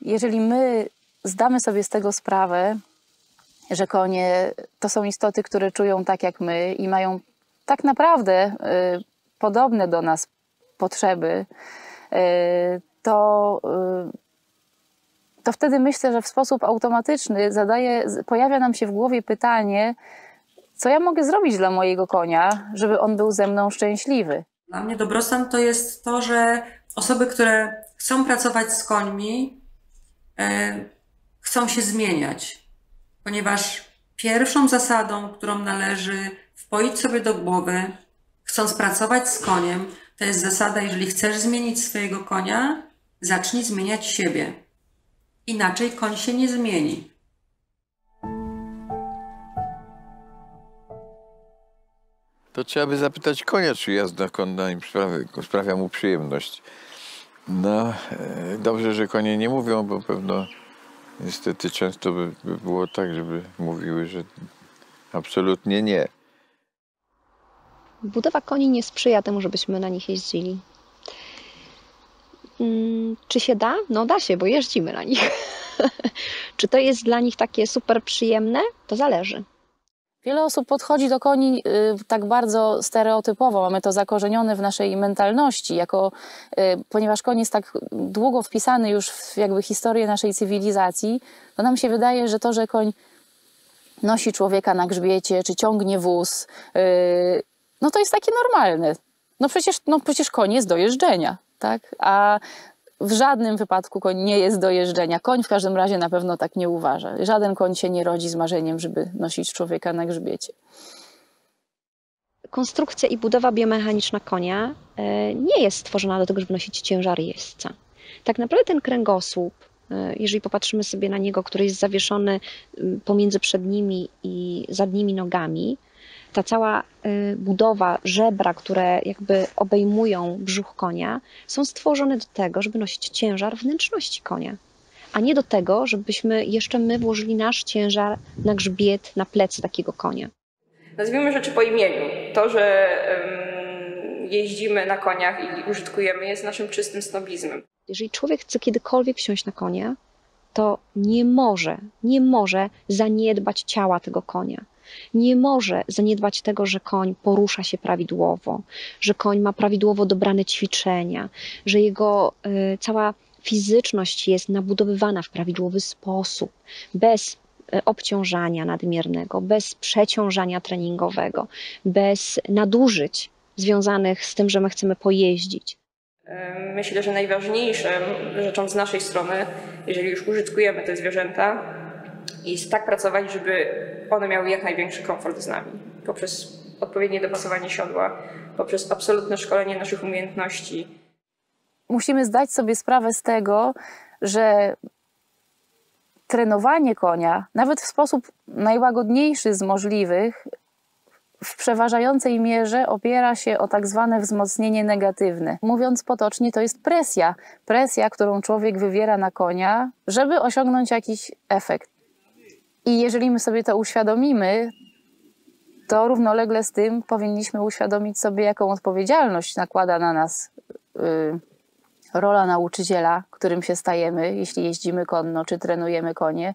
Jeżeli my zdamy sobie z tego sprawę, że konie to są istoty, które czują tak jak my i mają tak naprawdę podobne do nas potrzeby, to wtedy myślę, że w sposób automatyczny pojawia nam się w głowie pytanie, co ja mogę zrobić dla mojego konia, żeby on był ze mną szczęśliwy. Dla mnie dobrostan to jest to, że osoby, które chcą pracować z końmi, chcą się zmieniać. Ponieważ pierwszą zasadą, którą należy wpoić sobie do głowy, chcąc pracować z koniem, to jest zasada, jeżeli chcesz zmienić swojego konia, zacznij zmieniać siebie. Inaczej koń się nie zmieni. To trzeba by zapytać konia, czy jazda konna im sprawia mu przyjemność. No, dobrze, że konie nie mówią, bo pewno niestety często by było tak, żeby mówiły, że absolutnie nie. Budowa koni nie sprzyja temu, żebyśmy na nich jeździli. Czy się da? No da się, bo jeździmy na nich. Czy to jest dla nich takie super przyjemne? To zależy. Wiele osób podchodzi do koni tak bardzo stereotypowo. Mamy to zakorzenione w naszej mentalności, ponieważ koń jest tak długo wpisany już w jakby historię naszej cywilizacji, to nam się wydaje, że to, że koń nosi człowieka na grzbiecie, czy ciągnie wóz, no to jest takie normalne. No przecież koń jest do jeżdżenia, tak? A w żadnym wypadku koń nie jest do jeżdżenia. Koń w każdym razie na pewno tak nie uważa. Żaden koń się nie rodzi z marzeniem, żeby nosić człowieka na grzbiecie. konstrukcja i budowa biomechaniczna konia nie jest stworzona do tego, żeby nosić ciężar jeźdźca. Tak naprawdę ten kręgosłup, jeżeli popatrzymy sobie na niego, który jest zawieszony pomiędzy przednimi i zadnimi nogami, ta cała budowa, żebra, które jakby obejmują brzuch konia, są stworzone do tego, żeby nosić ciężar wnętrzności konia, a nie do tego, żebyśmy jeszcze my włożyli nasz ciężar na grzbiet, na plecy takiego konia. Nazwijmy rzeczy po imieniu. To, że jeździmy na koniach i użytkujemy, jest naszym czystym snobizmem. Jeżeli człowiek chce kiedykolwiek wsiąść na konia, to nie może zaniedbać ciała tego konia. Nie może zaniedbać tego, że koń porusza się prawidłowo, że koń ma prawidłowo dobrane ćwiczenia, że jego cała fizyczność jest nabudowywana w prawidłowy sposób, bez obciążania nadmiernego, bez przeciążania treningowego, bez nadużyć związanych z tym, że my chcemy pojeździć. Myślę, że najważniejszą rzeczą z naszej strony, jeżeli już użytkujemy te zwierzęta, jest tak pracować, żeby one miały jak największy komfort z nami. Poprzez odpowiednie dopasowanie siodła, poprzez absolutne szkolenie naszych umiejętności. Musimy zdać sobie sprawę z tego, że trenowanie konia, nawet w sposób najłagodniejszy z możliwych, w przeważającej mierze opiera się o tak zwane wzmocnienie negatywne. Mówiąc potocznie, to jest presja. Presja, którą człowiek wywiera na konia, żeby osiągnąć jakiś efekt. I jeżeli my sobie to uświadomimy, to równolegle z tym powinniśmy uświadomić sobie, jaką odpowiedzialność nakłada na nas rola nauczyciela, którym się stajemy, jeśli jeździmy konno czy trenujemy konie,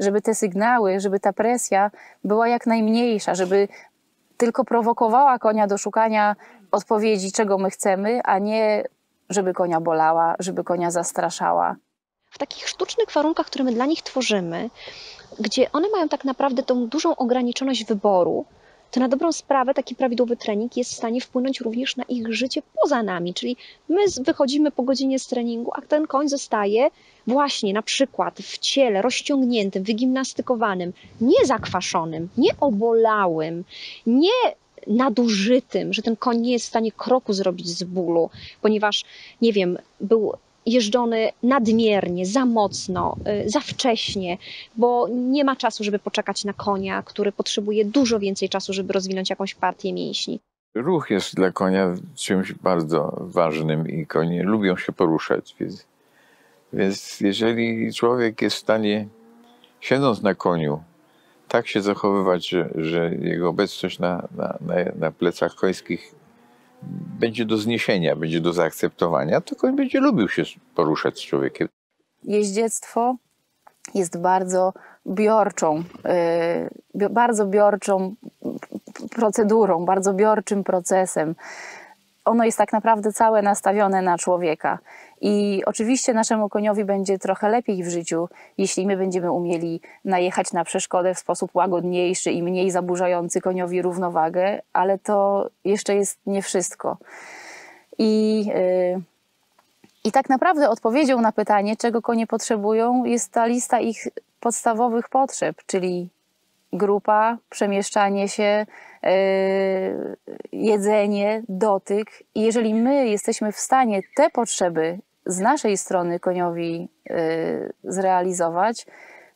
żeby te sygnały, żeby ta presja była jak najmniejsza, żeby tylko prowokowała konia do szukania odpowiedzi, czego my chcemy, a nie żeby konia bolała, żeby konia zastraszała. W takich sztucznych warunkach, które my dla nich tworzymy, gdzie one mają tak naprawdę tą dużą ograniczoność wyboru, to na dobrą sprawę taki prawidłowy trening jest w stanie wpłynąć również na ich życie poza nami, czyli my wychodzimy po godzinie z treningu, a ten koń zostaje właśnie na przykład w ciele rozciągniętym, wygimnastykowanym, nie zakwaszonym, nie obolałym, nie nadużytym, że ten koń nie jest w stanie kroku zrobić z bólu, ponieważ, nie wiem, był jeżdżony nadmiernie, za mocno, za wcześnie, bo nie ma czasu, żeby poczekać na konia, który potrzebuje dużo więcej czasu, żeby rozwinąć jakąś partię mięśni. Ruch jest dla konia czymś bardzo ważnym i konie lubią się poruszać, więc jeżeli człowiek jest w stanie, siedząc na koniu, tak się zachowywać, że jego obecność na plecach końskich będzie do zniesienia, będzie do zaakceptowania, to koń będzie lubił się poruszać z człowiekiem. Jeździectwo jest bardzo biorczą procedurą, bardzo biorczym procesem. Ono jest tak naprawdę całe nastawione na człowieka. I oczywiście naszemu koniowi będzie trochę lepiej w życiu, jeśli my będziemy umieli najechać na przeszkodę w sposób łagodniejszy i mniej zaburzający koniowi równowagę, ale to jeszcze jest nie wszystko. I tak naprawdę odpowiedzią na pytanie, czego konie potrzebują, jest ta lista ich podstawowych potrzeb, czyli grupa, przemieszczanie się, jedzenie, dotyk. I jeżeli my jesteśmy w stanie te potrzeby z naszej strony koniowi zrealizować,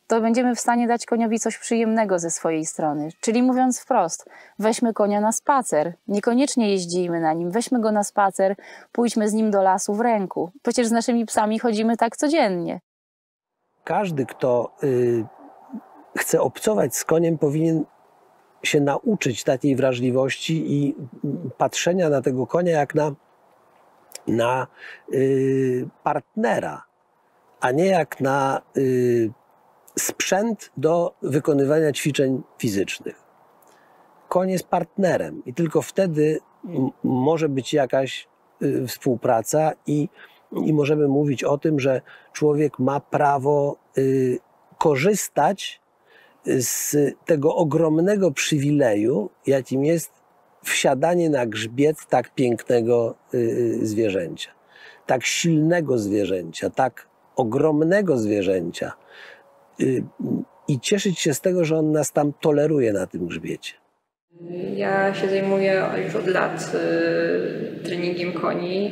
to będziemy w stanie dać koniowi coś przyjemnego ze swojej strony. Czyli mówiąc wprost, weźmy konia na spacer, niekoniecznie jeździmy na nim, weźmy go na spacer, pójdźmy z nim do lasu w ręku. Przecież z naszymi psami chodzimy tak codziennie. Każdy, kto chce obcować z koniem, powinien się nauczyć takiej wrażliwości i patrzenia na tego konia jak na partnera, a nie jak na sprzęt do wykonywania ćwiczeń fizycznych. Koń jest partnerem i tylko wtedy może być jakaś współpraca i możemy mówić o tym, że człowiek ma prawo korzystać z tego ogromnego przywileju, jakim jest wsiadanie na grzbiet tak pięknego zwierzęcia, tak silnego zwierzęcia, tak ogromnego zwierzęcia i cieszyć się z tego, że on nas tam toleruje na tym grzbiecie. Ja się zajmuję już od lat treningiem koni.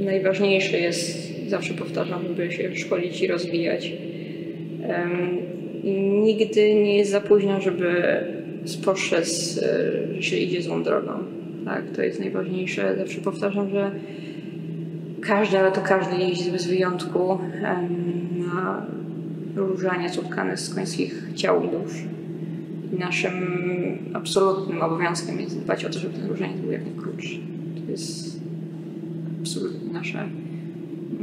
Najważniejsze jest, zawsze powtarzam, by się szkolić i rozwijać. Nigdy nie jest za późno, żeby spostrzec, że się idzie złą drogą. Tak, to jest najważniejsze. Zawsze powtarzam, że każdy, ale to każdy jeździ bez wyjątku na różaniec utkany z końskich ciał i dusz. Naszym absolutnym obowiązkiem jest dbać o to, żeby ten różaniec był jak najkrótszy. To jest absolutnie nasze...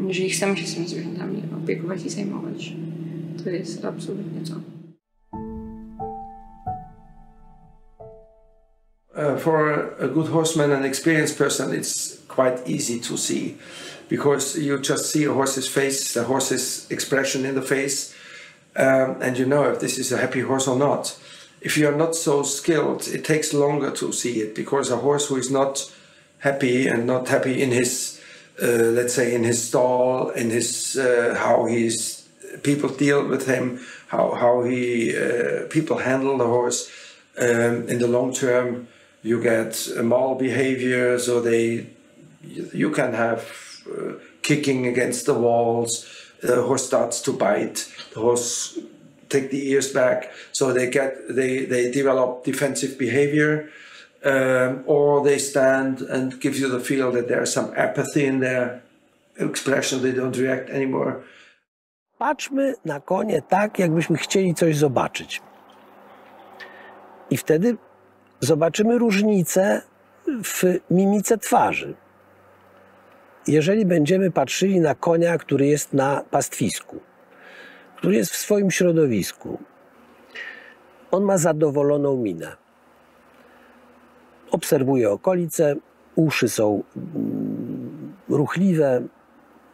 Jeżeli chcemy się z tymi zwierzętami opiekować i zajmować, to jest absolutnie to. For a good horseman and experienced person, it's quite easy to see, because you just see a horse's face, the horse's expression in the face, and you know if this is a happy horse or not. If you are not so skilled, it takes longer to see it, because a horse who is not happy and not happy in his, let's say, in his stall, in his how his people deal with him, how he people handle the horse in the long term. You get mal behavior, so you can have kicking against the walls, the horse starts to bite, the horse take the ears back, so they develop defensive behavior, or they stand and give you the feel that there's some apathy in their expression, they don't react anymore. Patrzmy na konie tak, jakbyśmy chcieli coś zobaczyć. I wtedy zobaczymy różnicę w mimice twarzy. Jeżeli będziemy patrzyli na konia, który jest na pastwisku, który jest w swoim środowisku, on ma zadowoloną minę. Obserwuje okolice, uszy są ruchliwe,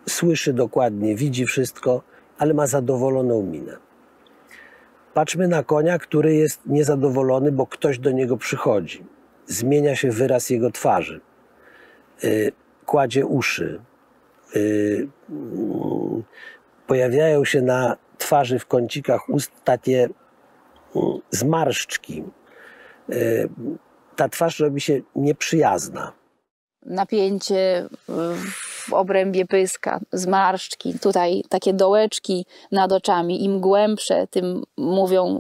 słyszy dokładnie, widzi wszystko, ale ma zadowoloną minę. Patrzmy na konia, który jest niezadowolony, bo ktoś do niego przychodzi. Zmienia się wyraz jego twarzy. Kładzie uszy. Pojawiają się na twarzy w kącikach ust takie zmarszczki. Ta twarz robi się nieprzyjazna. Napięcie w obrębie pyska, zmarszczki, tutaj takie dołeczki nad oczami. Im głębsze, tym mówią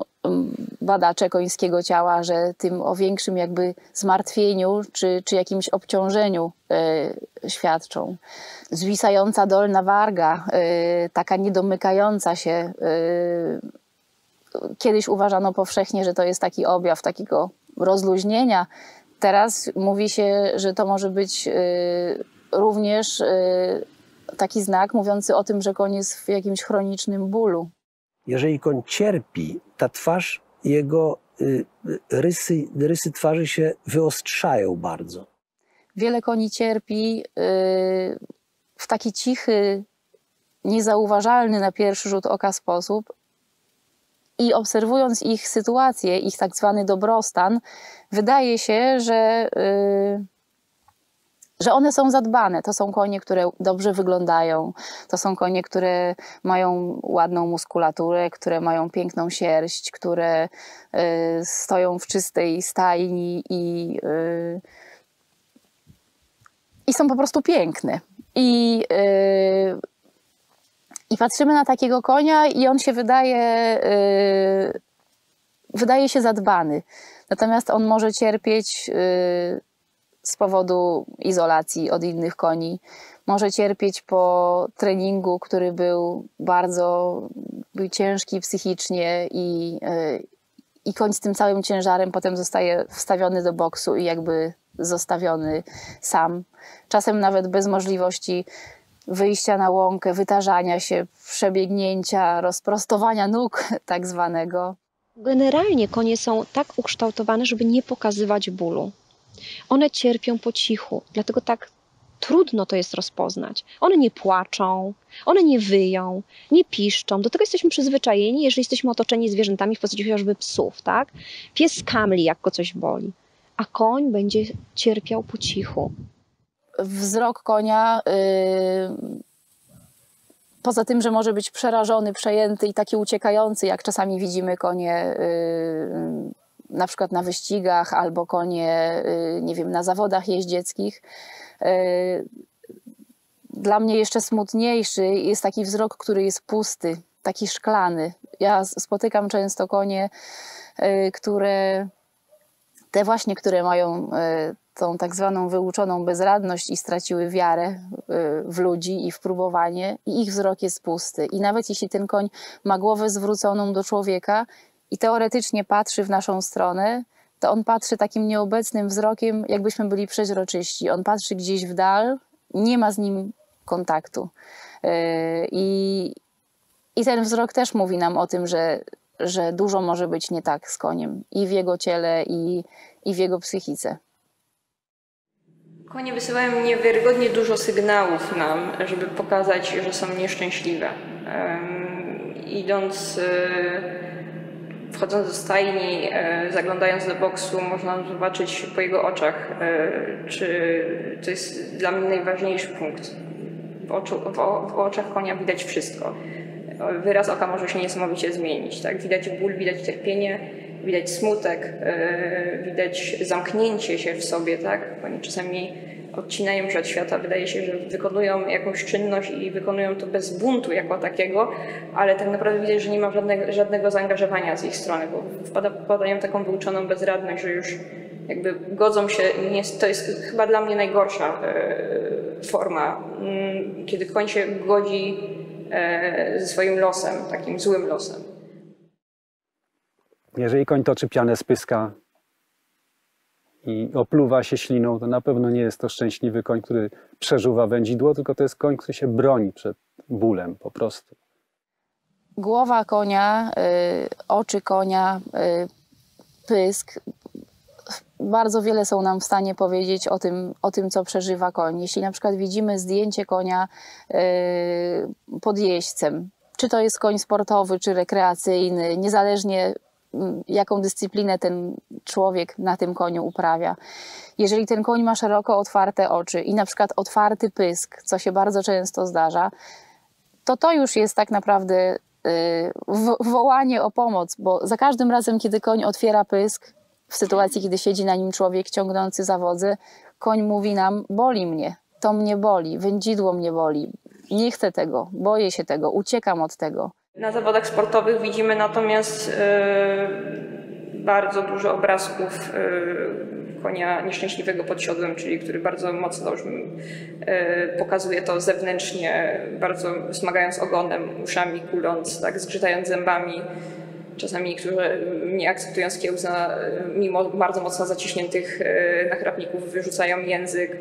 badacze końskiego ciała, że tym o większym jakby zmartwieniu czy jakimś obciążeniu świadczą. Zwisająca dolna warga, taka niedomykająca się. Kiedyś uważano powszechnie, że to jest taki objaw takiego rozluźnienia. Teraz mówi się, że to może być również taki znak mówiący o tym, że koń jest w jakimś chronicznym bólu. Jeżeli koń cierpi, ta twarz, jego rysy twarzy się wyostrzają bardzo. Wiele koni cierpi w taki cichy, niezauważalny na pierwszy rzut oka sposób. I obserwując ich sytuację, ich tak zwany dobrostan, wydaje się, że one są zadbane. To są konie, które dobrze wyglądają, to są konie, które mają ładną muskulaturę, które mają piękną sierść, które stoją w czystej stajni i są po prostu piękne. I patrzymy na takiego konia i on się wydaje się zadbany. Natomiast on może cierpieć z powodu izolacji od innych koni. Może cierpieć po treningu, który był bardzo ciężki psychicznie i koń z tym całym ciężarem potem zostaje wstawiony do boksu i jakby zostawiony sam. Czasem nawet bez możliwości wyjścia na łąkę, wytarzania się, przebiegnięcia, rozprostowania nóg tak zwanego. Generalnie konie są tak ukształtowane, żeby nie pokazywać bólu. One cierpią po cichu, dlatego tak trudno to jest rozpoznać. One nie płaczą, one nie wyją, nie piszczą. Do tego jesteśmy przyzwyczajeni, jeżeli jesteśmy otoczeni zwierzętami w postaci chociażby psów, tak? Pies kamli, jak go coś boli, a koń będzie cierpiał po cichu. Wzrok konia, poza tym, że może być przerażony, przejęty i taki uciekający, jak czasami widzimy konie na przykład na wyścigach albo konie, nie wiem, na zawodach jeździeckich. Dla mnie jeszcze smutniejszy jest taki wzrok, który jest pusty, taki szklany. Ja spotykam często konie, które mają tą tak zwaną wyuczoną bezradność i straciły wiarę w ludzi i w próbowanie, i ich wzrok jest pusty. I nawet jeśli ten koń ma głowę zwróconą do człowieka i teoretycznie patrzy w naszą stronę, to on patrzy takim nieobecnym wzrokiem, jakbyśmy byli przeźroczyści. On patrzy gdzieś w dal, nie ma z nim kontaktu. I ten wzrok też mówi nam o tym, że dużo może być nie tak z koniem i w jego ciele, i w jego psychice. Konie wysyłają niewiarygodnie dużo sygnałów nam, żeby pokazać, że są nieszczęśliwe. Wchodząc do stajni, zaglądając do boksu, można zobaczyć po jego oczach, czy to jest dla mnie najważniejszy punkt. W oczach konia widać wszystko. Wyraz oka może się niesamowicie zmienić, tak? Widać ból, widać cierpienie, widać smutek, widać zamknięcie się w sobie, tak? Oni czasami odcinają się od świata, wydaje się, że wykonują jakąś czynność i wykonują to bez buntu jako takiego, ale tak naprawdę widać, że nie ma żadnego zaangażowania z ich strony, bo wpadają w taką wyuczoną bezradność, że już jakby godzą się. To jest chyba dla mnie najgorsza forma, kiedy koń się godzi ze swoim losem, takim złym losem. Jeżeli koń toczy pianę z pyska i opluwa się śliną, to na pewno nie jest to szczęśliwy koń, który przeżuwa wędzidło, tylko to jest koń, który się broni przed bólem po prostu. Głowa konia, oczy konia, pysk, bardzo wiele są nam w stanie powiedzieć o tym, co przeżywa koń. Jeśli na przykład widzimy zdjęcie konia pod jeźdźcem, czy to jest koń sportowy, czy rekreacyjny, niezależnie jaką dyscyplinę ten człowiek na tym koniu uprawia. Jeżeli ten koń ma szeroko otwarte oczy i na przykład otwarty pysk, co się bardzo często zdarza, to już jest tak naprawdę wołanie o pomoc, bo za każdym razem, kiedy koń otwiera pysk, w sytuacji, kiedy siedzi na nim człowiek ciągnący za wodzy, koń mówi nam: boli mnie, to mnie boli, wędzidło mnie boli, nie chcę tego, boję się tego, uciekam od tego. Na zawodach sportowych widzimy natomiast bardzo dużo obrazków konia nieszczęśliwego pod siodłem, czyli który bardzo mocno już pokazuje to zewnętrznie, bardzo smagając ogonem, uszami kuląc, tak, zgrzytając zębami. Czasami niektórzy, nie akceptując kiełza, mimo bardzo mocno zaciśniętych nachrapników, wyrzucają język,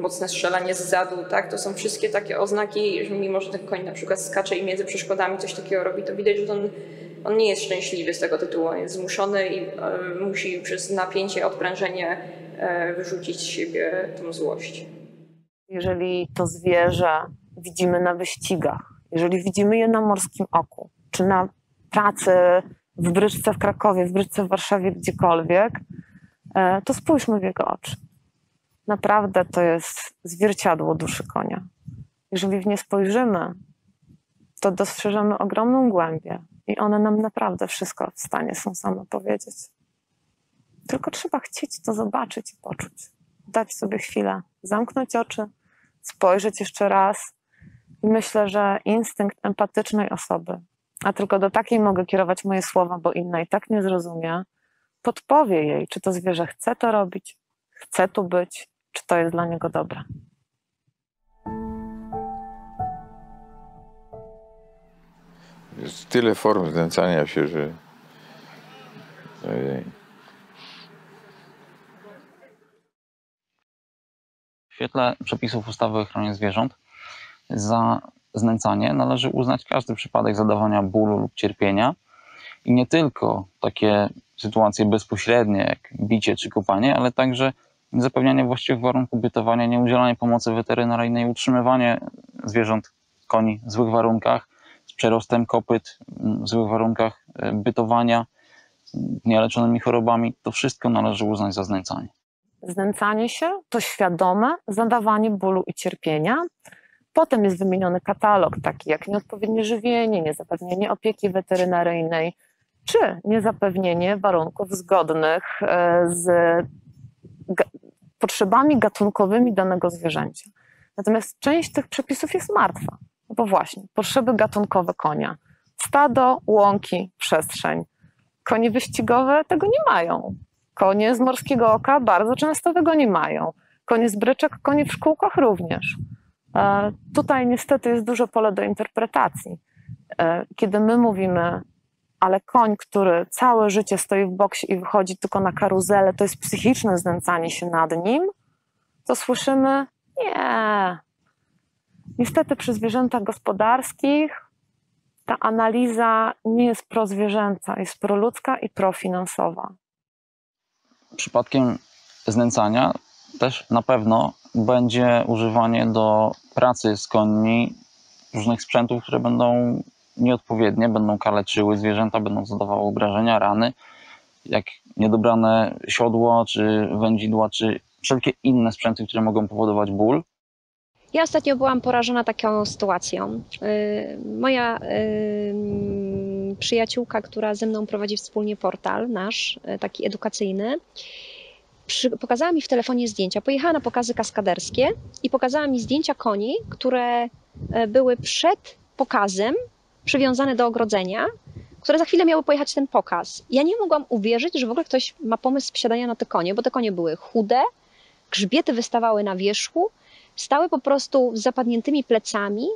mocne strzelanie zadu, tak? To są wszystkie takie oznaki, że mimo że ten koń na przykład skacze i między przeszkodami coś takiego robi, to widać, że on nie jest szczęśliwy z tego tytułu. On jest zmuszony i musi przez napięcie, odprężenie wyrzucić z siebie tą złość. Jeżeli to zwierzę widzimy na wyścigach, jeżeli widzimy je na morskim oku, czy na pracy w Bryczce w Krakowie, w Bryczce w Warszawie, gdziekolwiek, to spójrzmy w jego oczy. Naprawdę to jest zwierciadło duszy konia. Jeżeli w nie spojrzymy, to dostrzeżemy ogromną głębię i one nam naprawdę wszystko w stanie są same powiedzieć. Tylko trzeba chcieć to zobaczyć i poczuć. Dać sobie chwilę, zamknąć oczy, spojrzeć jeszcze raz i myślę, że instynkt empatycznej osoby, a tylko do takiej mogę kierować moje słowa, bo inna i tak nie zrozumie, podpowie jej, czy to zwierzę chce to robić, chce tu być, czy to jest dla niego dobre. Jest tyle form znęcania się, że... W świetle przepisów ustawy o ochronie zwierząt za znęcanie należy uznać każdy przypadek zadawania bólu lub cierpienia i nie tylko takie sytuacje bezpośrednie jak bicie czy kopanie, ale także zapewnianie właściwych warunków bytowania, nieudzielanie pomocy weterynaryjnej, utrzymywanie zwierząt, koni w złych warunkach, z przerostem kopyt, w złych warunkach bytowania, nieleczonymi chorobami. To wszystko należy uznać za znęcanie. Znęcanie się to świadome zadawanie bólu i cierpienia. Potem jest wymieniony katalog, taki jak nieodpowiednie żywienie, niezapewnienie opieki weterynaryjnej, czy niezapewnienie warunków zgodnych z potrzebami gatunkowymi danego zwierzęcia. Natomiast część tych przepisów jest martwa, bo właśnie potrzeby gatunkowe konia, stado, łąki, przestrzeń. Konie wyścigowe tego nie mają. Konie z morskiego oka bardzo często tego nie mają. Konie z bryczek, konie w szkółkach również. Tutaj niestety jest duże pole do interpretacji. Kiedy my mówimy, ale koń, który całe życie stoi w boksie i wychodzi tylko na karuzelę, to jest psychiczne znęcanie się nad nim, to słyszymy, nie. Niestety przy zwierzętach gospodarskich ta analiza nie jest prozwierzęca, jest proludzka i profinansowa. Przypadkiem znęcania też na pewno będzie używanie do pracy z końmi różnych sprzętów, które będą nieodpowiednie, będą kaleczyły zwierzęta, będą zadawały obrażenia, rany, jak niedobrane siodło, czy wędzidła, czy wszelkie inne sprzęty, które mogą powodować ból. Ja ostatnio byłam porażona taką sytuacją. Moja przyjaciółka, która ze mną prowadzi wspólnie portal nasz, taki edukacyjny, pokazała mi w telefonie zdjęcia. Pojechała na pokazy kaskaderskie i pokazała mi zdjęcia koni, które były przed pokazem przywiązane do ogrodzenia, które za chwilę miały pojechać ten pokaz. Ja nie mogłam uwierzyć, że w ogóle ktoś ma pomysł posiadania na te konie, bo te konie były chude, grzbiety wystawały na wierzchu, stały po prostu z zapadniętymi plecami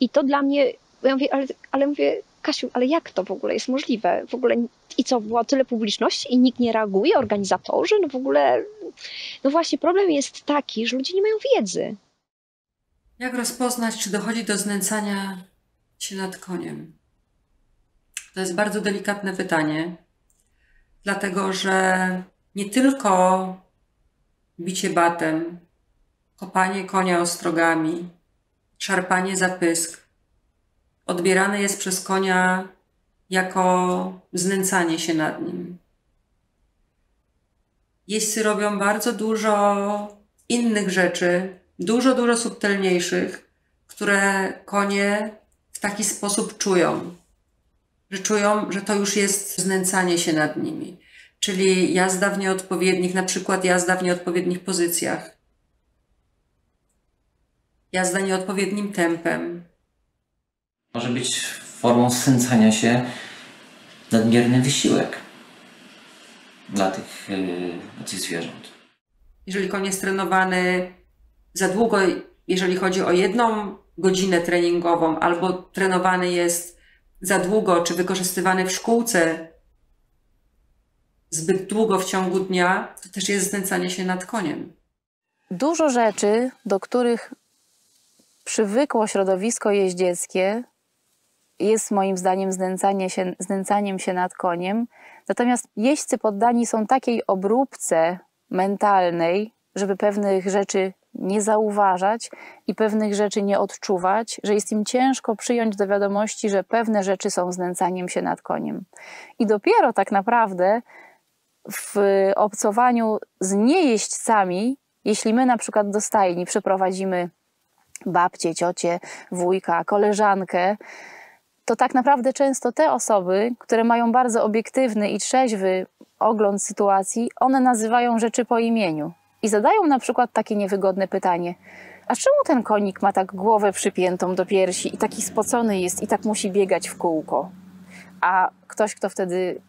i to dla mnie, ja mówię, ale mówię, Kasiu, ale jak to w ogóle jest możliwe? W ogóle i co, było tyle publiczności i nikt nie reaguje, organizatorzy, no w ogóle, no właśnie problem jest taki, że ludzie nie mają wiedzy. Jak rozpoznać, czy dochodzi do znęcania się nad koniem? To jest bardzo delikatne pytanie, dlatego że nie tylko bicie batem, kopanie konia ostrogami, szarpanie za pysk odbierane jest przez konia jako znęcanie się nad nim. Jeźdźcy robią bardzo dużo innych rzeczy, dużo subtelniejszych, które konie w taki sposób czują, że to już jest znęcanie się nad nimi. Czyli jazda w nieodpowiednich, na przykład jazda w nieodpowiednich pozycjach, jazda nieodpowiednim tempem. Może być formą znęcania się nadmierny wysiłek dla tych zwierząt. Jeżeli koń jest trenowany za długo, jeżeli chodzi o jedną godzinę treningową, albo trenowany jest za długo, czy wykorzystywany w szkółce zbyt długo w ciągu dnia, to też jest znęcanie się nad koniem. Dużo rzeczy, do których przywykło środowisko jeździeckie, jest moim zdaniem znęcaniem się nad koniem. Natomiast jeźdźcy poddani są takiej obróbce mentalnej, żeby pewnych rzeczy nie zauważać i pewnych rzeczy nie odczuwać, że jest im ciężko przyjąć do wiadomości, że pewne rzeczy są znęcaniem się nad koniem. I dopiero tak naprawdę w obcowaniu z niejeźdźcami, jeśli my na przykład do stajni przeprowadzimy babcie, ciocie, wujka, koleżankę, to tak naprawdę często te osoby, które mają bardzo obiektywny i trzeźwy ogląd sytuacji, one nazywają rzeczy po imieniu i zadają na przykład takie niewygodne pytanie: a czemu ten konik ma tak głowę przypiętą do piersi i taki spocony jest i tak musi biegać w kółko? A ktoś, kto wtedy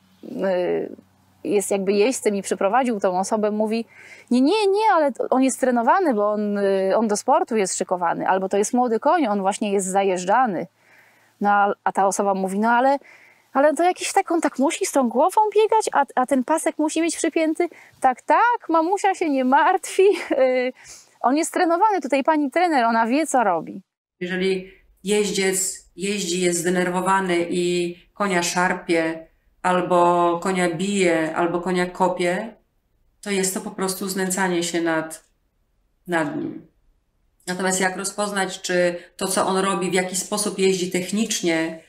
jest jakby jeźdźcem i przyprowadził tą osobę, mówi: nie, ale on jest trenowany, bo on do sportu jest szykowany, albo to jest młody koń, on właśnie jest zajeżdżany. No, a ta osoba mówi: no ale to jakiś tak, on tak musi z tą głową biegać, a ten pasek musi mieć przypięty. Tak, mamusia się nie martwi, on jest trenowany, tutaj pani trener, ona wie, co robi. Jeżeli jeździec jeździ, jest zdenerwowany i konia szarpie, albo konia bije, albo konia kopie, to jest to po prostu znęcanie się nad nim. Natomiast jak rozpoznać, czy to, co on robi, w jaki sposób jeździ technicznie,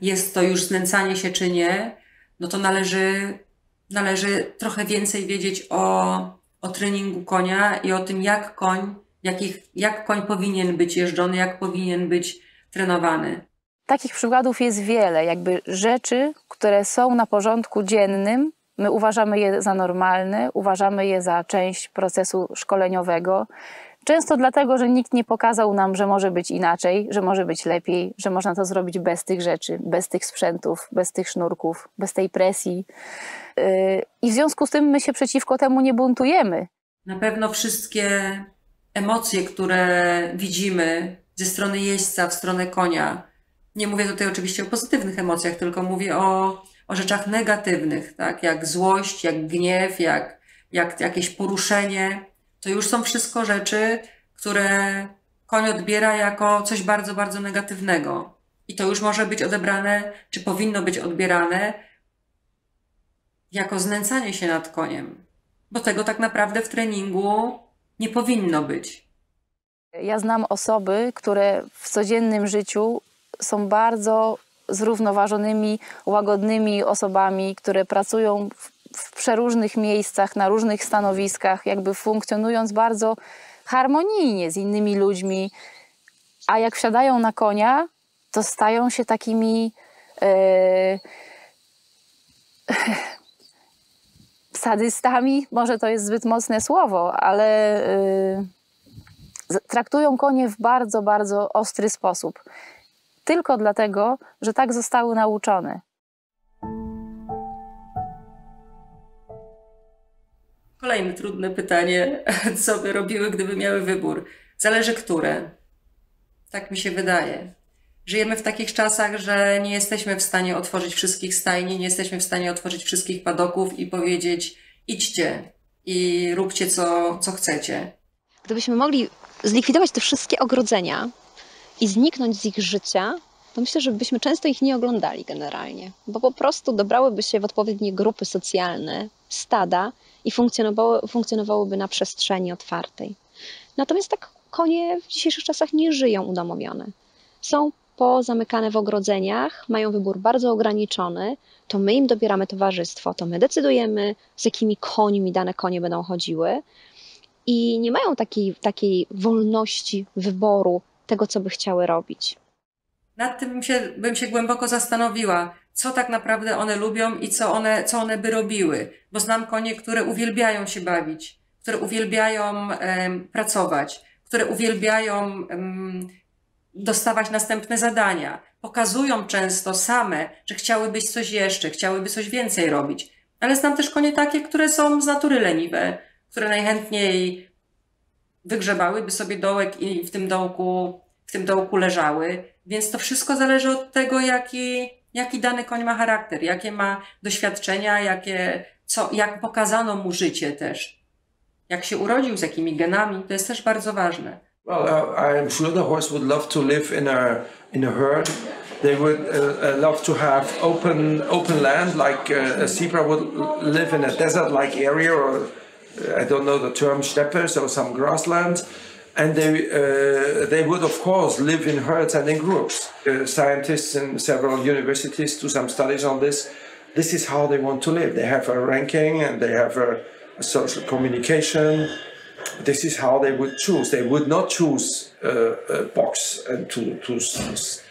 jest to już znęcanie się czy nie, no to należy trochę więcej wiedzieć o treningu konia i o tym, jak koń powinien być jeżdżony, jak powinien być trenowany. Takich przykładów jest wiele, jakby rzeczy, które są na porządku dziennym, my uważamy je za normalne, uważamy je za część procesu szkoleniowego. Często dlatego, że nikt nie pokazał nam, że może być inaczej, że może być lepiej, że można to zrobić bez tych rzeczy, bez tych sprzętów, bez tych sznurków, bez tej presji. I w związku z tym my się przeciwko temu nie buntujemy. Na pewno wszystkie emocje, które widzimy ze strony jeźdźca w stronę konia, nie mówię tutaj oczywiście o pozytywnych emocjach, tylko mówię o rzeczach negatywnych, tak? Jak złość, jak gniew, jak jakieś poruszenie. To już są wszystko rzeczy, które koń odbiera jako coś bardzo, bardzo negatywnego. I to już może być odebrane, czy powinno być odbierane jako znęcanie się nad koniem. Bo tego tak naprawdę w treningu nie powinno być. Ja znam osoby, które w codziennym życiu są bardzo zrównoważonymi, łagodnymi osobami, które pracują w przeróżnych miejscach, na różnych stanowiskach, jakby funkcjonując bardzo harmonijnie z innymi ludźmi, a jak wsiadają na konia, to stają się takimi sadystami, może to jest zbyt mocne słowo, ale traktują konie w bardzo, bardzo ostry sposób. Tylko dlatego, że tak zostały nauczone. Kolejne trudne pytanie, co by robiły, gdyby miały wybór. Zależy, które. Tak mi się wydaje. Żyjemy w takich czasach, że nie jesteśmy w stanie otworzyć wszystkich stajni, nie jesteśmy w stanie otworzyć wszystkich padoków i powiedzieć: idźcie i róbcie co chcecie. Gdybyśmy mogli zlikwidować te wszystkie ogrodzenia i zniknąć z ich życia, to myślę, że byśmy często ich nie oglądali generalnie, bo po prostu dobrałyby się w odpowiednie grupy socjalne, stada i funkcjonowałyby na przestrzeni otwartej. Natomiast tak konie w dzisiejszych czasach nie żyją udomowione. Są pozamykane w ogrodzeniach, mają wybór bardzo ograniczony, to my im dobieramy towarzystwo, to my decydujemy, z jakimi końmi dane konie będą chodziły i nie mają takiej wolności wyboru tego, co by chciały robić. Nad tym bym się głęboko zastanowiła, co tak naprawdę one lubią i co one by robiły. Bo znam konie, które uwielbiają się bawić, które uwielbiają pracować, które uwielbiają dostawać następne zadania. Pokazują często same, że chciałyby coś jeszcze, chciałyby coś więcej robić. Ale znam też konie takie, które są z natury leniwe, które najchętniej wygrzebałyby sobie dołek i w tym dołku leżały. Więc to wszystko zależy od tego, jaki dany koń ma charakter, jakie ma doświadczenia, jak pokazano mu życie też. Jak się urodził, z jakimi genami, to jest też bardzo ważne. Well, I'm sure the horse would love to live in a herd. They would love to have open land, like a zebra would live in a desert-like area, or I don't know the term, steppes or some grassland. And they would, of course, live in herds and in groups. Scientists in several universities do some studies on this. This is how they want to live. They have a ranking and they have a social communication. This is how they would choose. They would not choose a box and to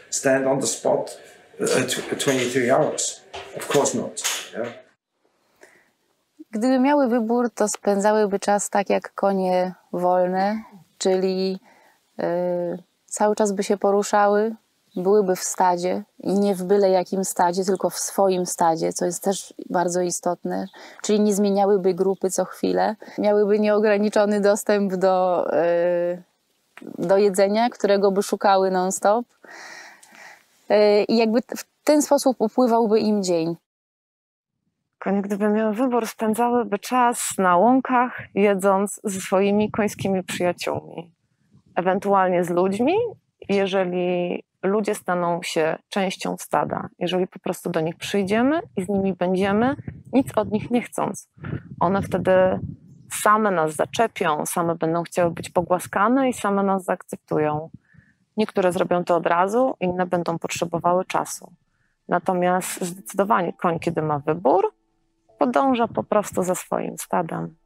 stand on the spot 23 hours. Of course not. Yeah. Gdyby miały wybór, to spędzałyby czas tak jak konie wolne. Czyli cały czas by się poruszały, byłyby w stadzie i nie w byle jakim stadzie, tylko w swoim stadzie, co jest też bardzo istotne, czyli nie zmieniałyby grupy co chwilę. Miałyby nieograniczony dostęp do jedzenia, którego by szukały non-stop i jakby w ten sposób upływałby im dzień. Konie, gdyby miały wybór, spędzałyby czas na łąkach, jedząc ze swoimi końskimi przyjaciółmi. Ewentualnie z ludźmi, jeżeli ludzie staną się częścią stada. Jeżeli po prostu do nich przyjdziemy i z nimi będziemy, nic od nich nie chcąc. One wtedy same nas zaczepią, same będą chciały być pogłaskane i same nas zaakceptują. Niektóre zrobią to od razu, inne będą potrzebowały czasu. Natomiast zdecydowanie koń, kiedy ma wybór, podąża po prostu za swoim stadem.